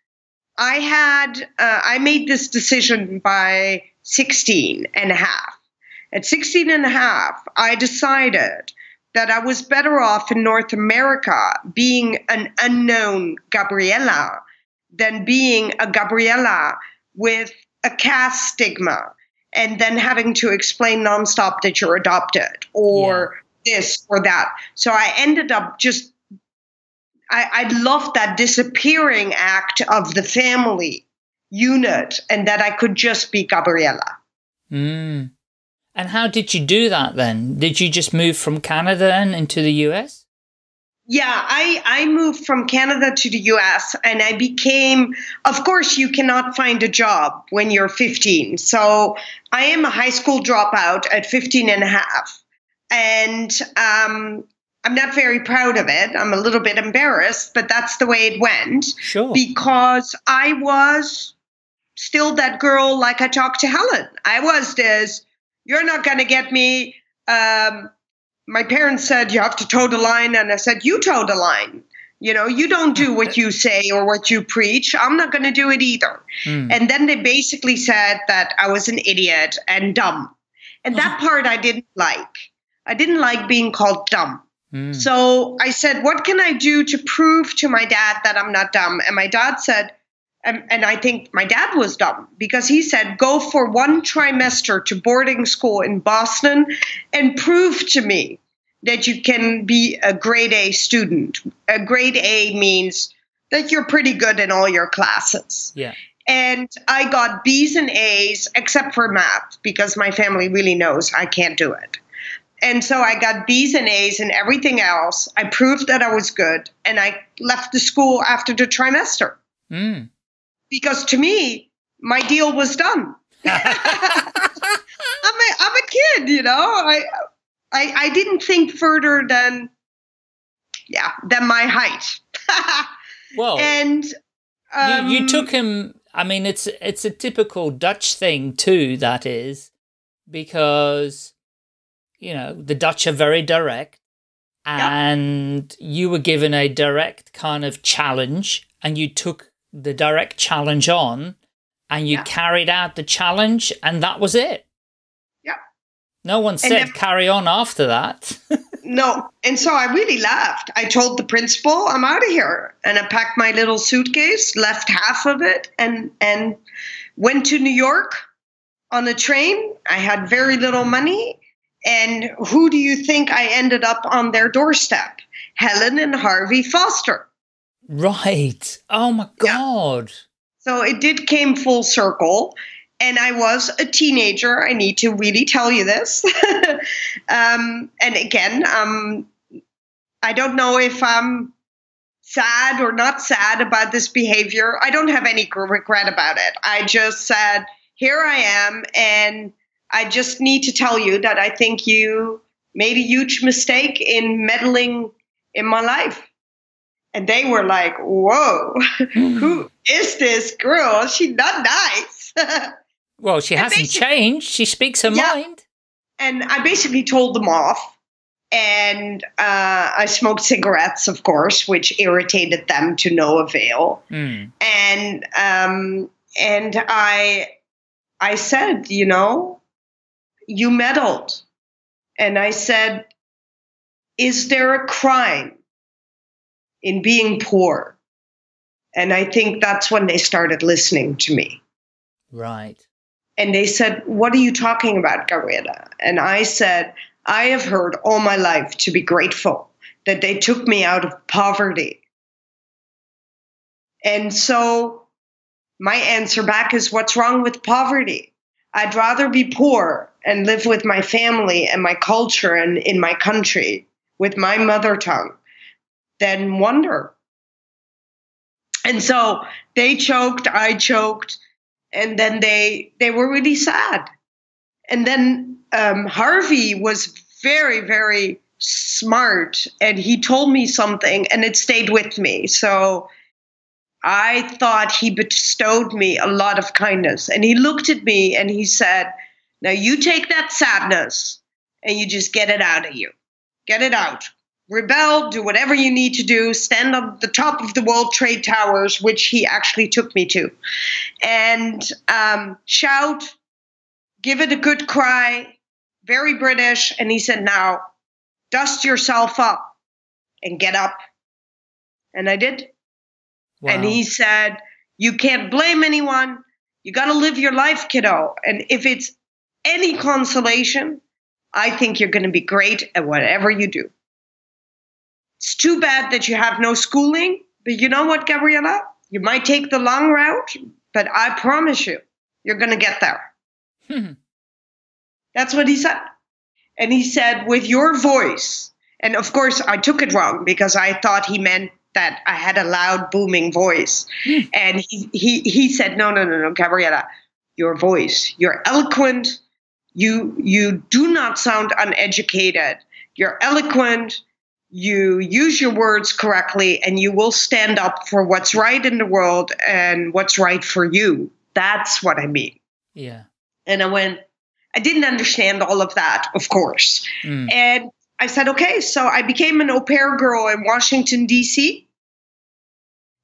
I had, uh, I made this decision by sixteen and a half. At sixteen and a half, I decided that I was better off in North America being an unknown Gabriella than being a Gabriella with a caste stigma and then having to explain nonstop that you're adopted or yeah. this or that. So I ended up just I, I loved that disappearing act of the family unit and that I could just be Gabriella. Mm. And how did you do that then? Did you just move from Canada then into the U S? Yeah, I, I moved from Canada to the U S and I became, of course, you cannot find a job when you're fifteen. So I am a high school dropout at fifteen and a half. And, um, I'm not very proud of it. I'm a little bit embarrassed, but that's the way it went. Sure. Because I was still that girl like I talked to Helen. I was this, you're not going to get me. Um, my parents said, you have to toe the line. And I said, you toe the line. You know, you don't do what you say or what you preach. I'm not going to do it either. Mm. And then they basically said that I was an idiot and dumb. And that oh. part I didn't like. I didn't like being called dumb. Mm. So I said, what can I do to prove to my dad that I'm not dumb? And my dad said, and, and I think my dad was dumb, because he said, go for one trimester to boarding school in Boston and prove to me that you can be a grade A student. A grade A means that you're pretty good in all your classes. Yeah. And I got B's and A's, except for math, because my family really knows I can't do it. And so I got B's and A's and everything else. I proved that I was good, and I left the school after the trimester. Mm. Because to me, my deal was done. I'm, a, I'm a kid, you know. I, I I didn't think further than, yeah, than my height. Well, and um, you, you took him. I mean, it's it's a typical Dutch thing too. That is because, you know, the Dutch are very direct, and yeah. you were given a direct kind of challenge, and you took the direct challenge on, and you yeah. carried out the challenge, and that was it. Yeah. No one said if, carry on after that. No. And so I really left. I told the principal, I'm out of here. And I packed my little suitcase, left half of it, and, and went to New York on a train. I had very little money. And who do you think I ended up on their doorstep? Helen and Harvey Foster. Right. Oh, my God. Yeah. So it did came full circle. And I was a teenager. I need to really tell you this. um, and again, um, I don't know if I'm sad or not sad about this behavior. I don't have any regret about it. I just said, here I am, and I just need to tell you that I think you made a huge mistake in meddling in my life. And they were like, whoa, who is this girl? She's not nice. Well, she hasn't changed. She speaks her yeah. mind. And I basically told them off. And uh, I smoked cigarettes, of course, which irritated them to no avail. Mm. And um, and I, I said, you know, you meddled. And I said, is there a crime in being poor? And I think that's when they started listening to me. Right. And they said, what are you talking about, Gabriella? And I said, I have heard all my life to be grateful that they took me out of poverty. And so my answer back is, what's wrong with poverty? I'd rather be poor and live with my family and my culture and in my country with my mother tongue than wonder. And so they choked, I choked, and then they they were really sad. And then um, Harvey was very, very smart, and he told me something, and it stayed with me. So I thought he bestowed me a lot of kindness. And he looked at me and he said, now you take that sadness and you just get it out of you. Get it out. Rebel, do whatever you need to do. Stand on the top of the World Trade Towers, which he actually took me to. And um, shout, give it a good cry, very British. And he said, now dust yourself up and get up. And I did. Wow. And he said, you can't blame anyone. You got to live your life, kiddo. And if it's any consolation, I think you're going to be great at whatever you do. It's too bad that you have no schooling. But you know what, Gabriella? You might take the long route, but I promise you, you're going to get there. Hmm. That's what he said. And he said, with your voice. And of course, I took it wrong because I thought he meant that I had a loud, booming voice. And he, he, he said, no, no, no, no, Gabriella, your voice, you're eloquent. You, you do not sound uneducated. You're eloquent. You use your words correctly, and you will stand up for what's right in the world and what's right for you. That's what I mean. Yeah. And I went, I didn't understand all of that, of course. Mm. And I said, okay, so I became an au pair girl in Washington, D C,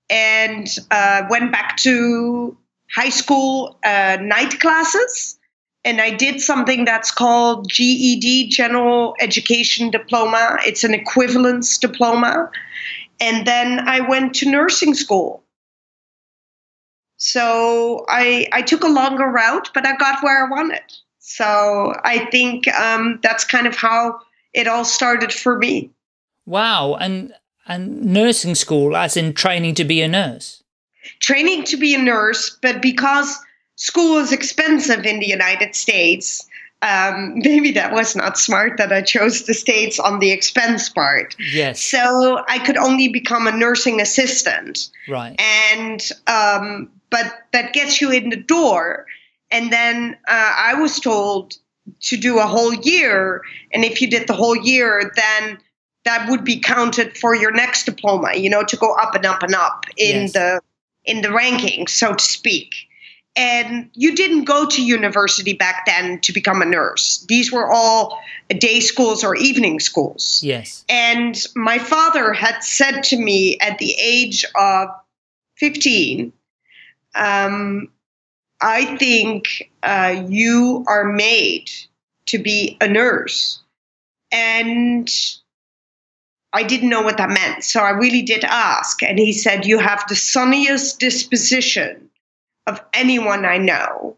and uh, went back to high school uh, night classes And I did something that's called G E D, General Education Diploma. It's an equivalence diploma. And then I went to nursing school. So I, I took a longer route, but I got where I wanted. So I think um, that's kind of how it all started for me. Wow. And, and nursing school, as in training to be a nurse? Training to be a nurse, but because school is expensive in the United States. Um, maybe that was not smart that I chose the States on the expense part. Yes. So I could only become a nursing assistant. Right. And um, but that gets you in the door. And then uh, I was told to do a whole year. And if you did the whole year, then that would be counted for your next diploma, you know, to go up and up and up in yes. the in the rankings, so to speak. And you didn't go to university back then to become a nurse. These were all day schools or evening schools. Yes. And my father had said to me at the age of fifteen, um, I think uh, you are made to be a nurse. And I didn't know what that meant. So I really did ask. And he said, you have the sunniest disposition of anyone I know.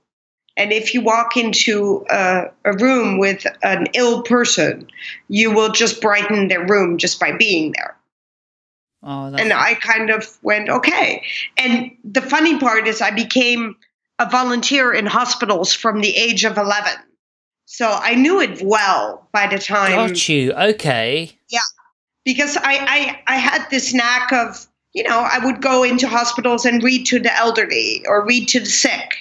And if you walk into a, a room with an ill person, you will just brighten their room just by being there. Oh, that's and I kind of went, okay. And the funny part is I became a volunteer in hospitals from the age of eleven. So I knew it well by the time. Got you, okay. Yeah, because I, I, I had this knack of, you know, I would go into hospitals and read to the elderly or read to the sick,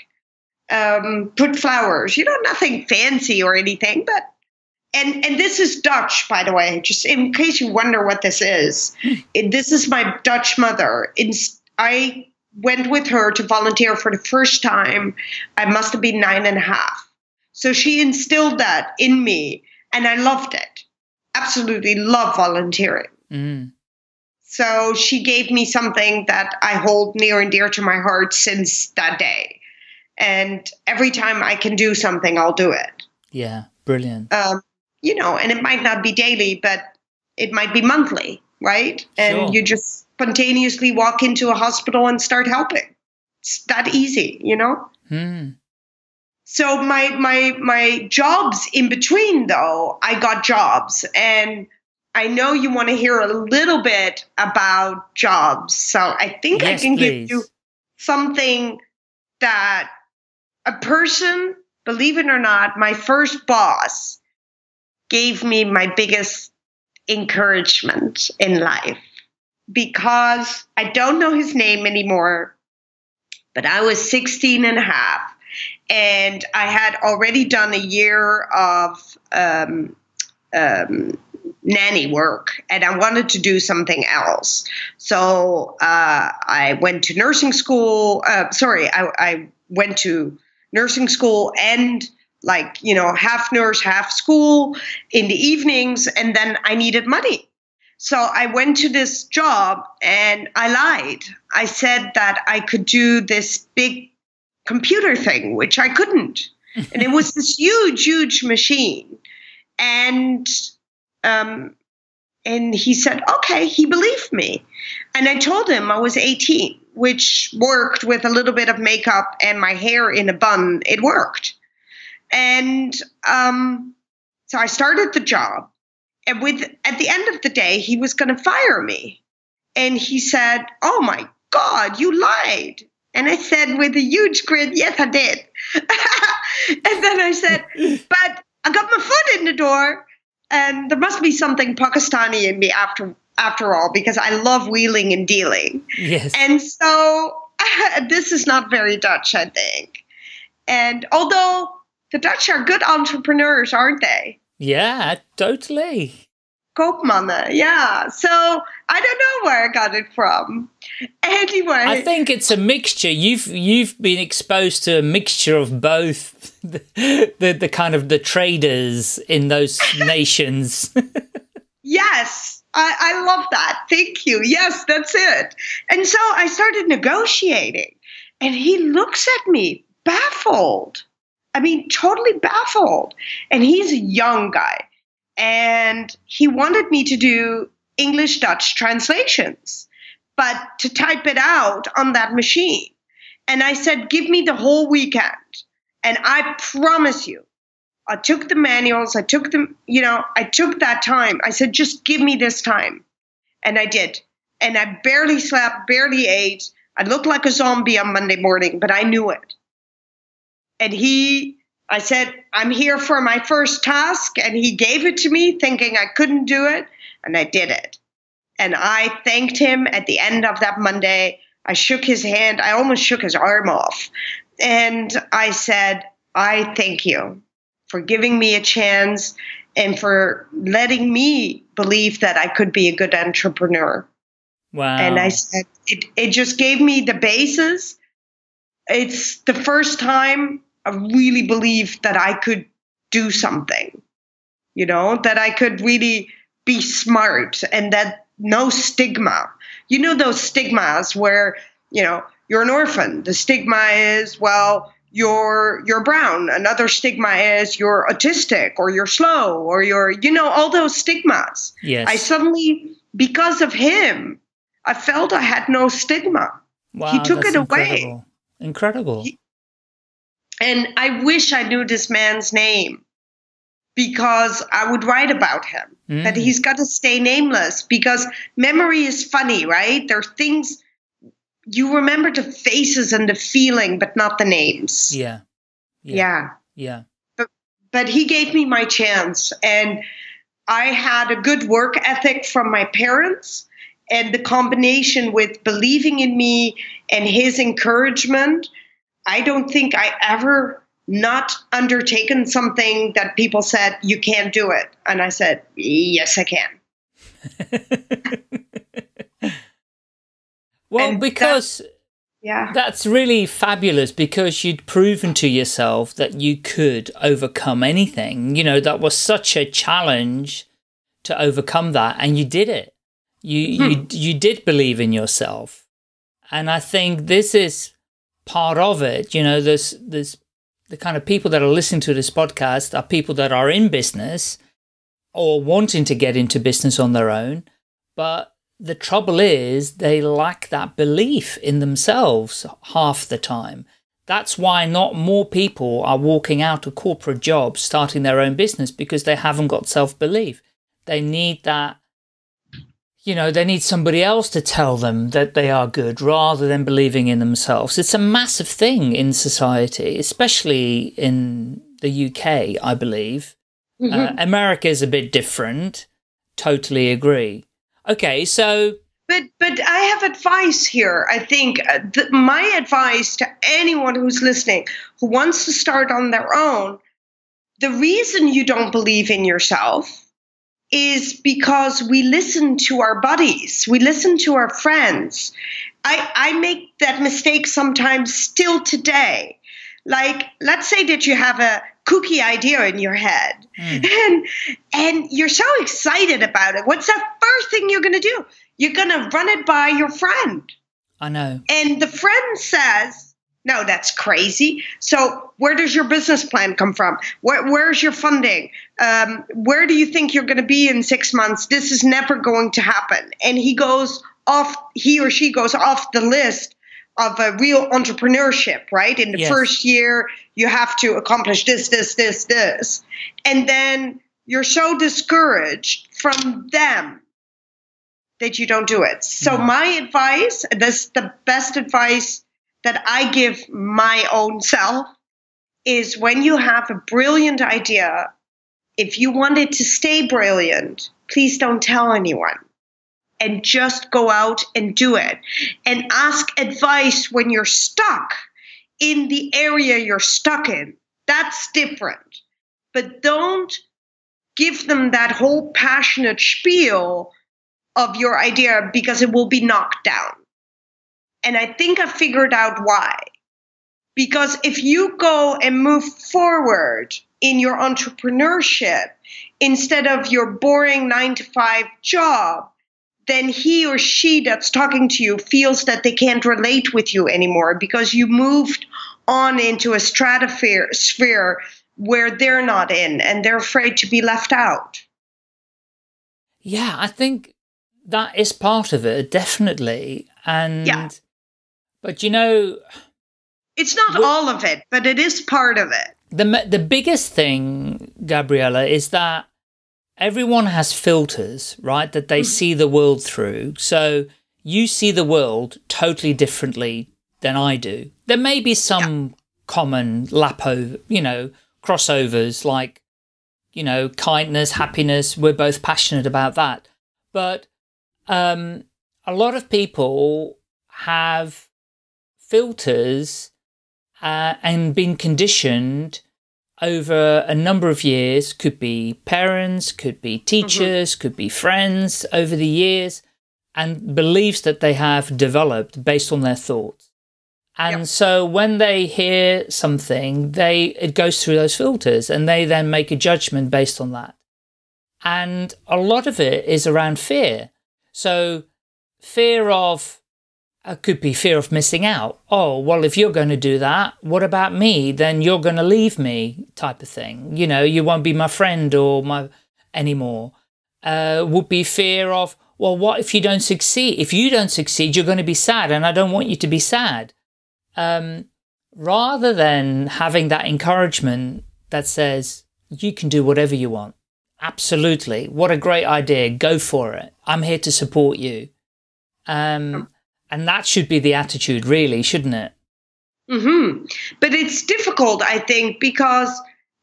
um, put flowers, you know, nothing fancy or anything. But and and this is Dutch, by the way, just in case you wonder what this is. It, this is my Dutch mother. In, I went with her to volunteer for the first time. I must have been nine and a half. So she instilled that in me, and I loved it. Absolutely love volunteering. Mm. So she gave me something that I hold near and dear to my heart since that day. And every time I can do something, I'll do it. Yeah, brilliant. Um, you know, and it might not be daily, but it might be monthly, right? And sure. You just spontaneously walk into a hospital and start helping. It's that easy, you know? Hmm. So my, my, my jobs in between, though, I got jobs. And I know you want to hear a little bit about jobs, so I think yes, I can please. Give you something that a person, believe it or not, my first boss gave me my biggest encouragement in life, because I don't know his name anymore, but I was sixteen and a half, and I had already done a year of um, um, nanny work, and I wanted to do something else. So uh, I went to nursing school. Uh, sorry, I, I went to nursing school and like, you know, half nurse, half school in the evenings. And then I needed money. So I went to this job and I lied. I said that I could do this big computer thing, which I couldn't. And it was this huge, huge machine. And Um, and he said, okay, he believed me. And I told him I was eighteen, which worked with a little bit of makeup and my hair in a bun. It worked. And um, so I started the job. And with at the end of the day, he was going to fire me. And he said, oh, my God, you lied. And I said with a huge grin, yes, I did. And then I said, but I got my foot in the door. And there must be something Pakistani in me after after all, because I love wheeling and dealing. Yes. And so this is not very Dutch, I think. And although the Dutch are good entrepreneurs, aren't they? Yeah, totally. Koopmannen, yeah. So I don't know where I got it from. Anyway. I think it's a mixture. You've you've been exposed to a mixture of both the the, the kind of the traders in those nations. Yes, I, I love that. Thank you. Yes, that's it. And so I started negotiating, and he looks at me baffled. I mean, totally baffled. And he's a young guy. And he wanted me to do English-Dutch translations, but to type it out on that machine. And I said, give me the whole weekend. And I promise you, I took the manuals, I took them, you know, I took that time. I said, just give me this time. And I did. And I barely slept, barely ate. I looked like a zombie on Monday morning, but I knew it. And he, I said, I'm here for my first task. And he gave it to me thinking I couldn't do it. And I did it. And I thanked him at the end of that Monday. I shook his hand. I almost shook his arm off. And I said, I thank you for giving me a chance and for letting me believe that I could be a good entrepreneur. Wow. And I said, it, it just gave me the basis. It's the first time I really believed that I could do something, you know, that I could really be smart and that no stigma. You know, those stigmas where, you know, you're an orphan. The stigma is, well, you're you're brown. Another stigma is you're autistic or you're slow or you're, you know, all those stigmas. Yes. I suddenly, because of him, I felt I had no stigma. Wow, he took it incredible. away. Incredible. He, and I wish I knew this man's name because I would write about him. Mm. That he's got to stay nameless because memory is funny, right? There are things... You remember the faces and the feeling, but not the names. Yeah. Yeah. Yeah. Yeah. But, but he gave me my chance. And I had a good work ethic from my parents. And the combination with believing in me and his encouragement, I don't think I ever not undertaken something that people said, you can't do it. And I said, yes, I can. Well, and because that, yeah. that's really fabulous because you'd proven to yourself that you could overcome anything. You know, that was such a challenge to overcome that. And you did it. You, hmm. you, you did believe in yourself. And I think this is part of it. You know, there's, there's the kind of people that are listening to this podcast are people that are in business or wanting to get into business on their own. But the trouble is they lack that belief in themselves half the time. That's why not more people are walking out of corporate jobs, starting their own business, because they haven't got self-belief. They need that, you know, they need somebody else to tell them that they are good rather than believing in themselves. It's a massive thing in society, especially in the U K, I believe. Mm-hmm. uh, America is a bit different. Totally agree. Okay, so... But but I have advice here. I think uh, th my advice to anyone who's listening, who wants to start on their own, the reason you don't believe in yourself is because we listen to our buddies. We listen to our friends. I, I make that mistake sometimes still today. Like, let's say that you have a kooky idea in your head mm. and and you're so excited about it. What's that first thing you're going to do? You're going to run it by your friend. I know. And the friend says, no, that's crazy. So where does your business plan come from? Where, where's your funding? Um, where do you think you're going to be in six months? This is never going to happen. And he goes off, he or she goes off the list of a real entrepreneurship, right? In the yes. first year, you have to accomplish this, this, this, this. And then you're so discouraged from them that you don't do it. So no. my advice, this the best advice that I give my own self, is when you have a brilliant idea, if you want it to stay brilliant, please don't tell anyone. And just go out and do it. And ask advice when you're stuck in the area you're stuck in. That's different. But don't give them that whole passionate spiel of your idea because it will be knocked down. And I think I figured out why. Because if you go and move forward in your entrepreneurship instead of your boring nine to five job, then he or she that's talking to you feels that they can't relate with you anymore because you moved on into a stratosphere sphere where they're not in, and they're afraid to be left out. Yeah, I think that is part of it, definitely. And yeah. But, you know... It's not all of it, but it is part of it. The, the biggest thing, Gabriella, is that everyone has filters, right, that they mm-hmm. see the world through. So you see the world totally differently than I do. There may be some yeah. common lap over, you know, crossovers like, you know, kindness, happiness. We're both passionate about that. But um, a lot of people have filters uh, and been conditioned over a number of years, could be parents, could be teachers, mm-hmm. could be friends over the years, and beliefs that they have developed based on their thoughts. And yep. so when they hear something, they it goes through those filters, and they then make a judgment based on that. And a lot of it is around fear. So fear of, it could be fear of missing out. Oh, well, if you're going to do that, what about me? Then you're going to leave me, type of thing. You know, you won't be my friend or my anymore. Uh, would be fear of, well, what if you don't succeed? If you don't succeed, you're going to be sad, and I don't want you to be sad. Um, rather than having that encouragement that says, you can do whatever you want. Absolutely. What a great idea. Go for it. I'm here to support you. Um, and that should be the attitude, really, shouldn't it? Mm-hmm. But it's difficult, I think, because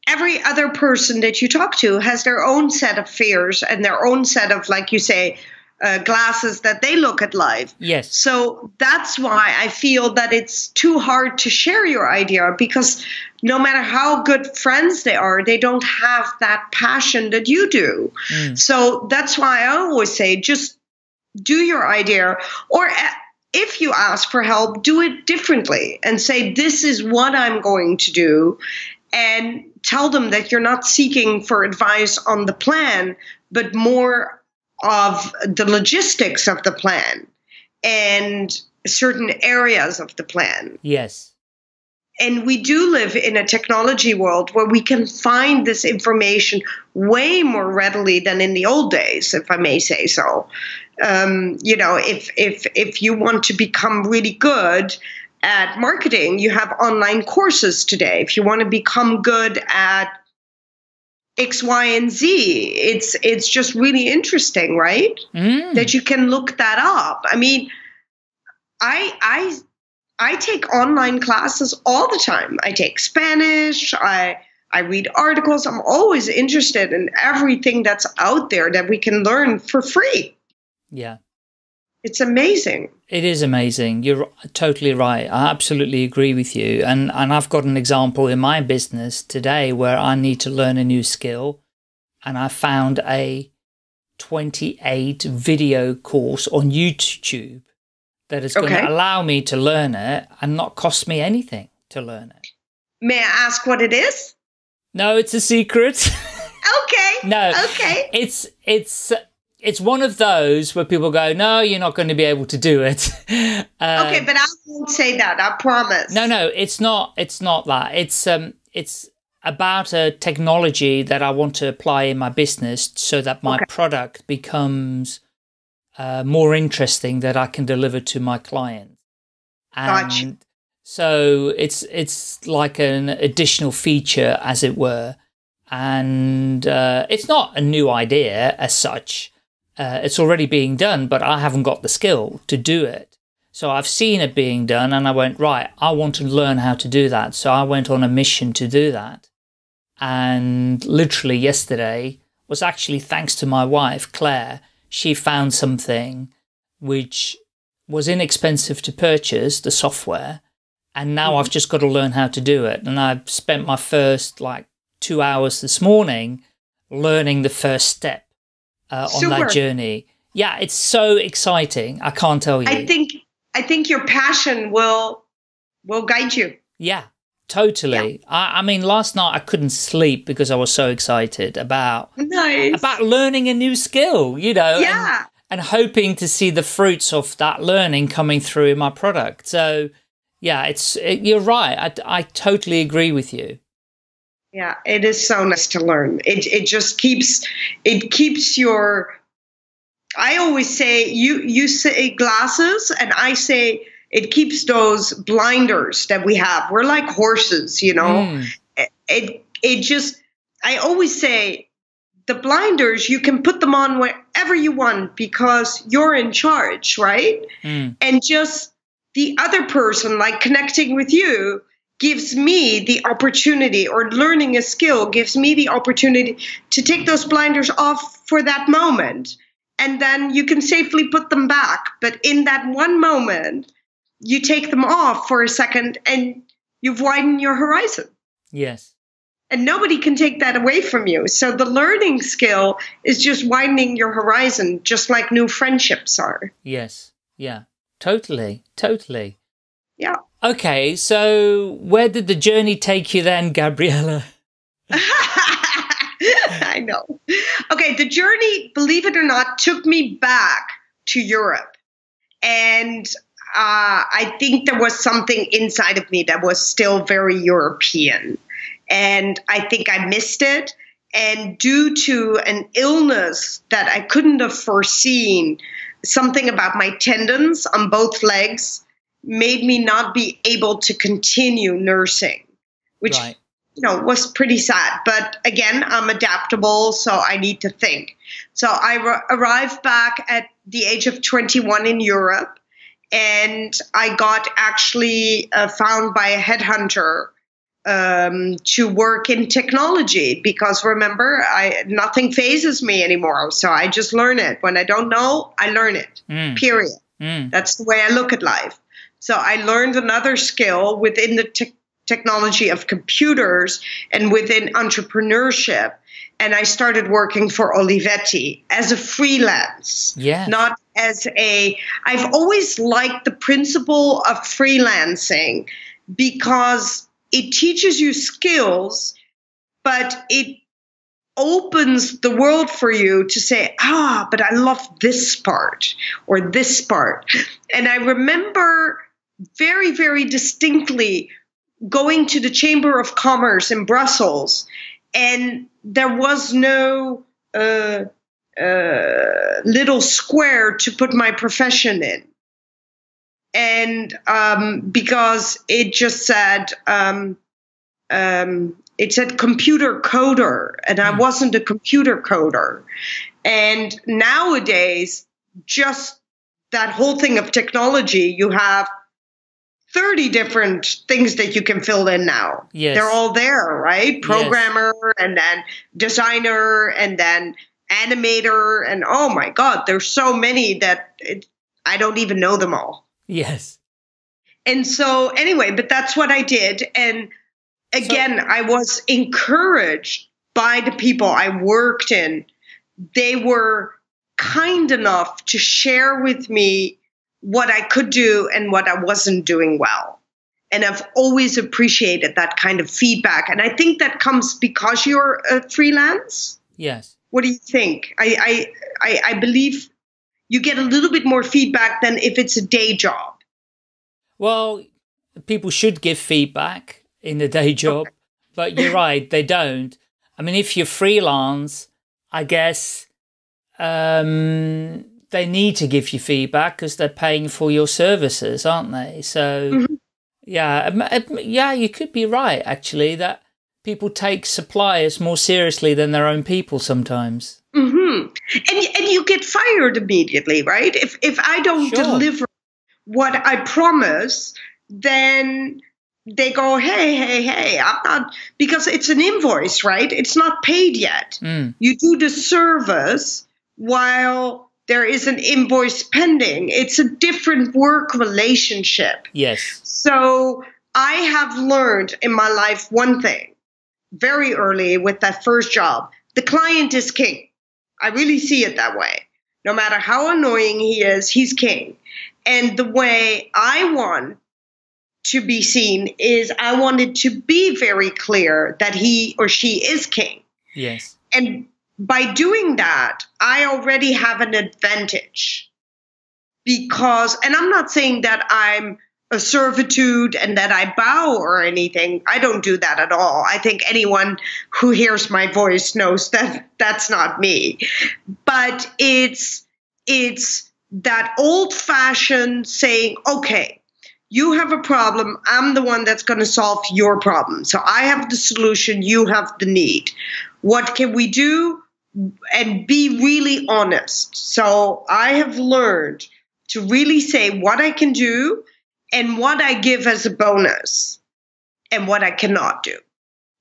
every other person that you talk to has their own set of fears and their own set of, like you say, Uh, glasses that they look at life. Yes. So that's why I feel that it's too hard to share your idea, because no matter how good friends they are, they don't have that passion that you do. Mm. So that's why I always say, just do your idea, or if you ask for help, do it differently and say, this is what I'm going to do, and tell them that you're not seeking for advice on the plan, but more of the logistics of the plan and certain areas of the plan. Yes. And we do live in a technology world where we can find this information way more readily than in the old days, if I may say so. Um, you know, if, if, if you want to become really good at marketing, you have online courses today. If you want to become good at X, Y, and Z. It's it's just really interesting, right? Mm. That you can look that up. I mean, I I I take online classes all the time. I take Spanish. I I read articles. I'm always interested in everything that's out there that we can learn for free. Yeah, it's amazing. It is amazing. You're totally right. I absolutely agree with you. And and I've got an example in my business today where I need to learn a new skill, and I found a twenty-eight video course on YouTube that is going okay. to allow me to learn it and not cost me anything to learn it. May I ask what it is? No, it's a secret. Okay. No. Okay. It's it's It's one of those where people go, no, you're not going to be able to do it. uh, okay, but I won't say that, I promise. No, no, it's not it's not that. It's um it's about a technology that I want to apply in my business so that my okay. product becomes uh more interesting, that I can deliver to my clients. And gotcha. So it's it's like an additional feature, as it were. And uh it's not a new idea as such. Uh, it's already being done, but I haven't got the skill to do it. So I've seen it being done, and I went, right, I want to learn how to do that. So I went on a mission to do that. And literally yesterday was actually thanks to my wife, Claire. She found something which was inexpensive to purchase, the software, and now mm-hmm. I've just got to learn how to do it. And I've spent my first, like, two hours this morning learning the first step. Uh, on that journey. Yeah, it's so exciting. I can't tell you. I think I think your passion will will guide you. Yeah, totally. Yeah. I, I mean, last night I couldn't sleep because I was so excited about nice. about learning a new skill, you know, yeah. and, and hoping to see the fruits of that learning coming through in my product. So yeah, it's it, you're right. I, I totally agree with you. Yeah, it is so nice to learn. It it just keeps it keeps your. I always say you you say glasses, and I say it keeps those blinders that we have. We're like horses, you know. Mm. It, it it just. I always say the blinders, you can put them on wherever you want because you're in charge, right? Mm. And just the other person, like connecting with you, gives me the opportunity, or learning a skill gives me the opportunity to take those blinders off for that moment. And then you can safely put them back. But in that one moment, you take them off for a second and you've widened your horizon. Yes. And nobody can take that away from you. So the learning skill is just widening your horizon, just like new friendships are. Yes. Yeah. Totally. Totally. Yeah. Okay. So where did the journey take you then, Gabriella? I know. Okay. The journey, believe it or not, took me back to Europe. And uh, I think there was something inside of me that was still very European. And I think I missed it. And due to an illness that I couldn't have foreseen, something about my tendons on both legs made me not be able to continue nursing, which, right, you know, was pretty sad. But again, I'm adaptable, so I need to think. So I arrived back at the age of twenty-one in Europe, and I got actually uh, found by a headhunter Um, to work in technology, because remember, I, nothing phases me anymore. So I just learn it. When I don't know, I learn it, mm. period. Mm. That's the way I look at life. So I learned another skill within the te- technology of computers and within entrepreneurship. And I started working for Olivetti as a freelance, yeah. not as a, I've always liked the principle of freelancing because it teaches you skills, but it opens the world for you to say, ah, but I love this part or this part. And I remember very, very distinctly going to the Chamber of Commerce in Brussels, and there was no uh, uh, little square to put my profession in. And um, because it just said, um, um, it said computer coder, and I wasn't a computer coder. And nowadays, just that whole thing of technology, you have thirty different things that you can fill in now. Yes. They're all there, right? Programmer, yes. and then designer, and then animator. And oh my God, there's so many that it, I don't even know them all. Yes. And so anyway, but that's what I did. And again, so, I was encouraged by the people I worked in. They were kind enough to share with me what I could do and what I wasn't doing well. And I've always appreciated that kind of feedback. And I think that comes because you're a freelance. Yes. What do you think? I, I, I, I believe you get a little bit more feedback than if it's a day job. Well, people should give feedback in the day job, okay. but you're right, they don't. I mean, if you're freelance, I guess um, they need to give you feedback because they're paying for your services, aren't they? So, mm-hmm. yeah, yeah, you could be right, actually, that people take suppliers more seriously than their own people sometimes. Mm-hmm. And and you get fired immediately, right? If if I don't sure. deliver what I promise, then they go, hey, hey, hey, I'm not, because it's an invoice, right? It's not paid yet. Mm. You do the service while there is an invoice pending. It's a different work relationship. Yes. So I have learned in my life one thing very early with that first job: the client is king. I really see it that way. No matter how annoying he is, he's king. And the way I want to be seen is I wanted to be very clear that he or she is king. Yes. And by doing that, I already have an advantage because, and I'm not saying that I'm a servitude and that I bow or anything. I don't do that at all. I think anyone who hears my voice knows that that's not me. But it's it's that old-fashioned saying, okay, you have a problem. I'm the one that's going to solve your problem. So I have the solution. You have the need. What can we do? And be really honest. So I have learned to really say what I can do and what I give as a bonus and what I cannot do.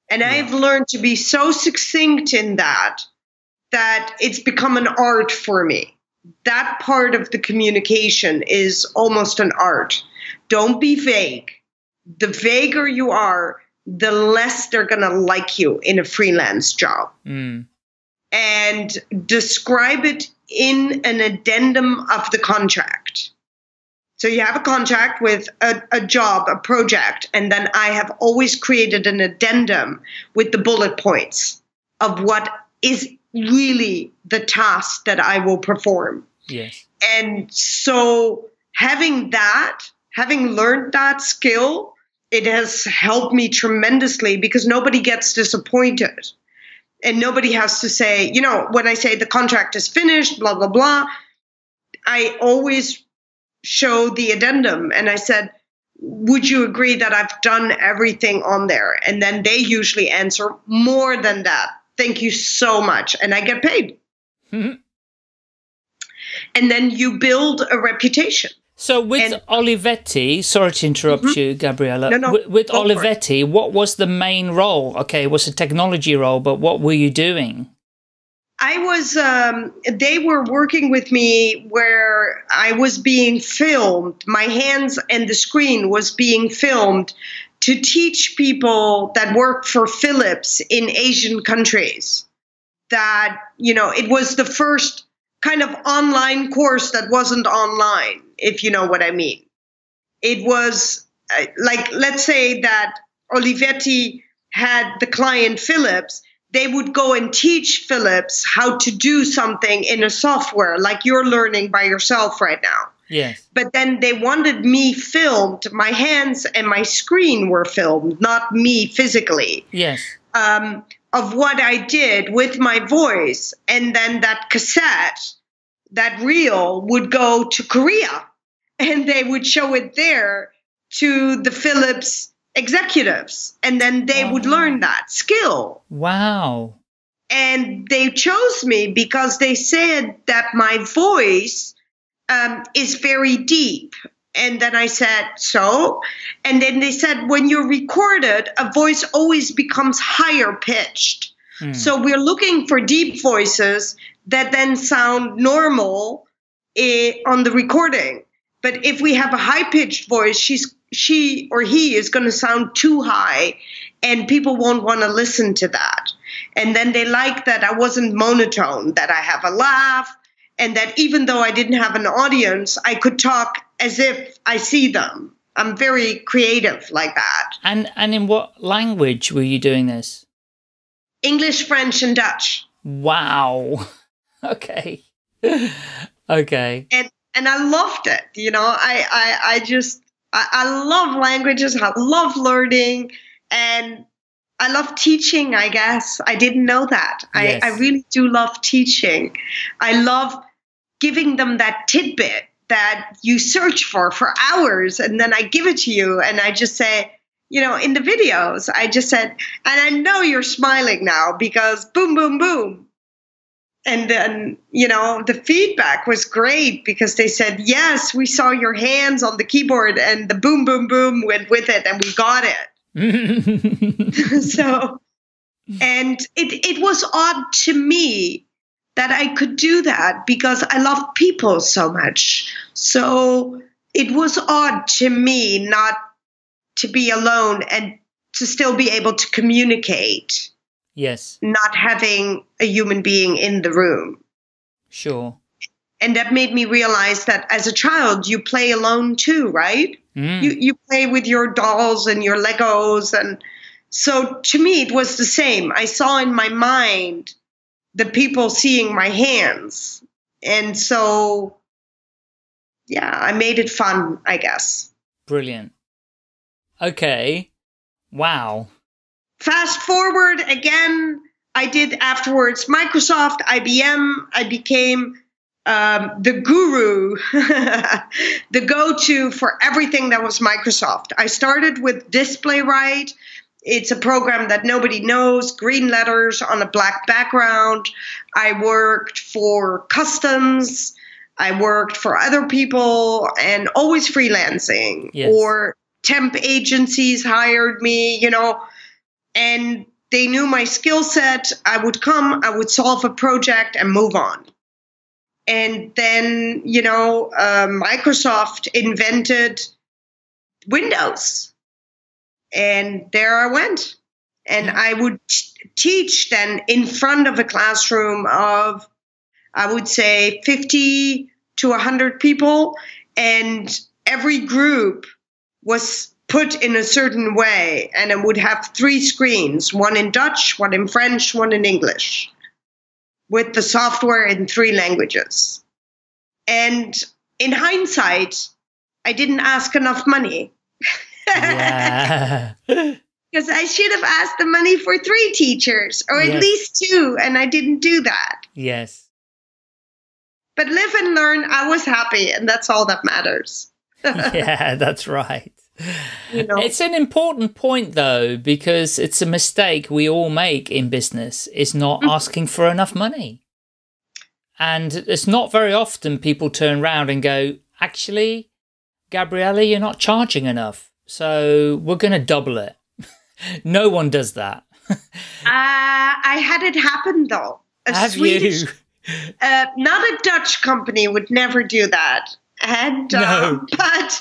And yeah. I've learned to be so succinct in that, that it's become an art for me. That part of the communication is almost an art. Don't be vague. The vaguer you are, the less they're going to like you in a freelance job. Mm. And describe it in an addendum of the contract. So you have a contract with a, a job, a project, and then I have always created an addendum with the bullet points of what is really the task that I will perform. Yes. And so having that, having learned that skill, it has helped me tremendously because nobody gets disappointed. And nobody has to say, you know, when I say the contract is finished, blah, blah, blah, I always show the addendum. And I said, would you agree that I've done everything on there? And then they usually answer more than that. Thank you so much. And I get paid. Mm-hmm. And then you build a reputation. So with and, Olivetti, sorry to interrupt mm-hmm. you, Gabriella. No, no, with with Olivetti, what was the main role? Okay, it was a technology role, but what were you doing? I was, um, they were working with me where I was being filmed. My hands and the screen was being filmed to teach people that work for Philips in Asian countries that, you know, it was the first kind of online course that wasn't online, if you know what I mean. It was uh, like, let's say that Olivetti had the client Philips, they would go and teach Philips how to do something in a software like you're learning by yourself right now. Yes. But then they wanted me filmed, my hands and my screen were filmed, not me physically. Yes. Um, of what I did with my voice. And then that cassette, that reel would go to Korea and they would show it there to the Philips executives. And then they oh. would learn that skill. Wow. And they chose me because they said that my voice um, is very deep. And then I said, so? And then they said, when you're recorded, a voice always becomes higher pitched. Hmm. So we're looking for deep voices that then sound normal eh, on the recording. But if we have a high-pitched voice, she's, she or he is going to sound too high, and people won't want to listen to that. And then they like that I wasn't monotone, that I have a laugh, and that even though I didn't have an audience, I could talk as if I see them. I'm very creative like that. And and in what language were you doing this? English, French, and Dutch. Wow. Okay. Okay. And and I loved it. You know, I I, I just I, I love languages. I love learning, and I love teaching. I guess I didn't know that. Yes. I I really do love teaching. I love giving them that tidbit that you search for for hours, and then I give it to you, and I just say, you know, in the videos, I just said, and I know you're smiling now because boom, boom, boom. And then, you know, the feedback was great because they said, yes, we saw your hands on the keyboard and the boom, boom, boom went with it and we got it. So, and it, it was odd to me that I could do that because I love people so much. So it was odd to me not to be alone and to still be able to communicate. Yes. Not having a human being in the room. Sure. And that made me realize that as a child, you play alone too, right? Mm. You, you play with your dolls and your Legos. And so to me, it was the same. I saw in my mind the people seeing my hands. And so, yeah, I made it fun, I guess. Brilliant. Okay. Wow. Fast forward again, I did afterwards Microsoft, I B M. I became um, the guru, the go-to for everything that was Microsoft. I started with DisplayWrite. It's a program that nobody knows, green letters on a black background. I worked for customs. I worked for other people and always freelancing. Yes. Or temp agencies hired me, you know, and they knew my skill set. I would come, I would solve a project and move on. And then, you know, uh, Microsoft invented Windows. And there I went. And I would teach then in front of a classroom of, I would say, fifty to a hundred people. And every group was put in a certain way. And it would have three screens, one in Dutch, one in French, one in English, with the software in three languages. And in hindsight, I didn't ask enough money. Yeah. Because I should have asked the money for three teachers, or yes, at least two, and I didn't do that. Yes. But live and learn, I was happy, and that's all that matters. Yeah, that's right. You know? It's an important point, though, because it's a mistake we all make in business, is not mm-hmm. asking for enough money. And it's not very often people turn around and go, actually, Gabriella, you're not charging enough, so we're going to double it. No one does that. uh, I had it happen, though. A Have Swedish, you? Uh, not a Dutch company would never do that. And, no. Uh, but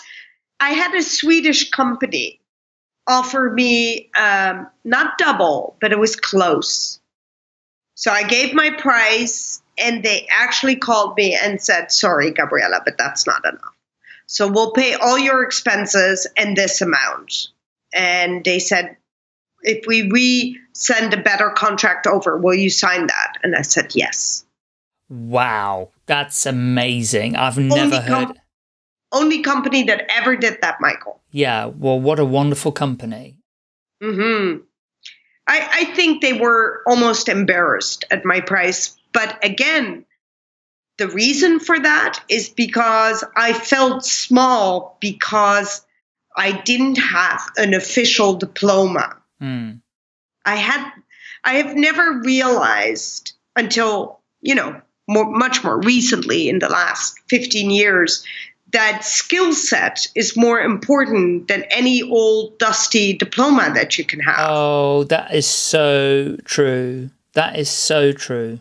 I had a Swedish company offer me um, not double, but it was close. So I gave my price, and they actually called me and said, sorry, Gabriella, but that's not enough. So we'll pay all your expenses and this amount. And they said, if we re-send a better contract over, will you sign that? And I said, yes. Wow. That's amazing. I've only never heard. Only company that ever did that, Michael. Yeah. Well, what a wonderful company. Mm-hmm. I, I think they were almost embarrassed at my price. But again, the reason for that is because I felt small because I didn't have an official diploma. Mm. I had, I have never realized until, you know, more, much more recently in the last fifteen years, that skill set is more important than any old dusty diploma that you can have. Oh, that is so true. That is so true.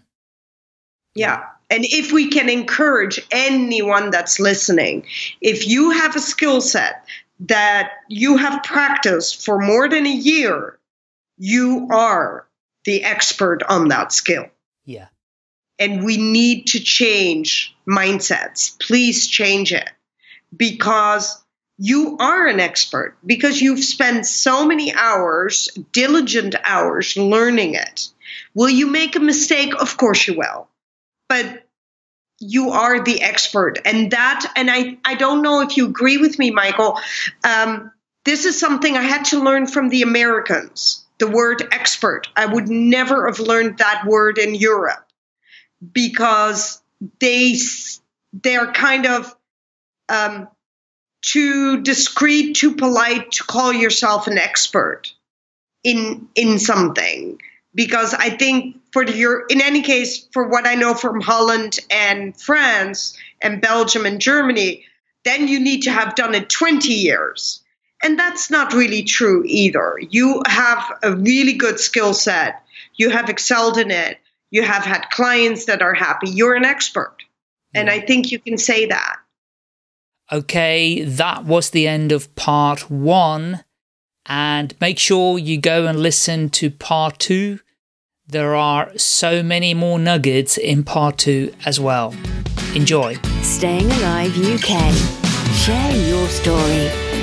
Yeah. And if we can encourage anyone that's listening, if you have a skill set that you have practiced for more than a year, you are the expert on that skill. Yeah. And we need to change mindsets. Please change it, because you are an expert, because you've spent so many hours, diligent hours, learning it. Will you make a mistake? Of course you will. But you are the expert. And that, and I, I don't know if you agree with me, Michael, um, this is something I had to learn from the Americans, the word expert. I would never have learned that word in Europe, because they, they're kind of um, too discreet, too polite to call yourself an expert in, in something. Because I think for the Euro, in any case, for what I know from Holland and France and Belgium and Germany, then you need to have done it twenty years. And that's not really true either. You have a really good skill set. You have excelled in it. You have had clients that are happy. You're an expert. Yeah. And I think you can say that. Okay, that was the end of part one. And make sure you go and listen to part two. There are so many more nuggets in part two as well. Enjoy. Staying Alive U K. Share your story.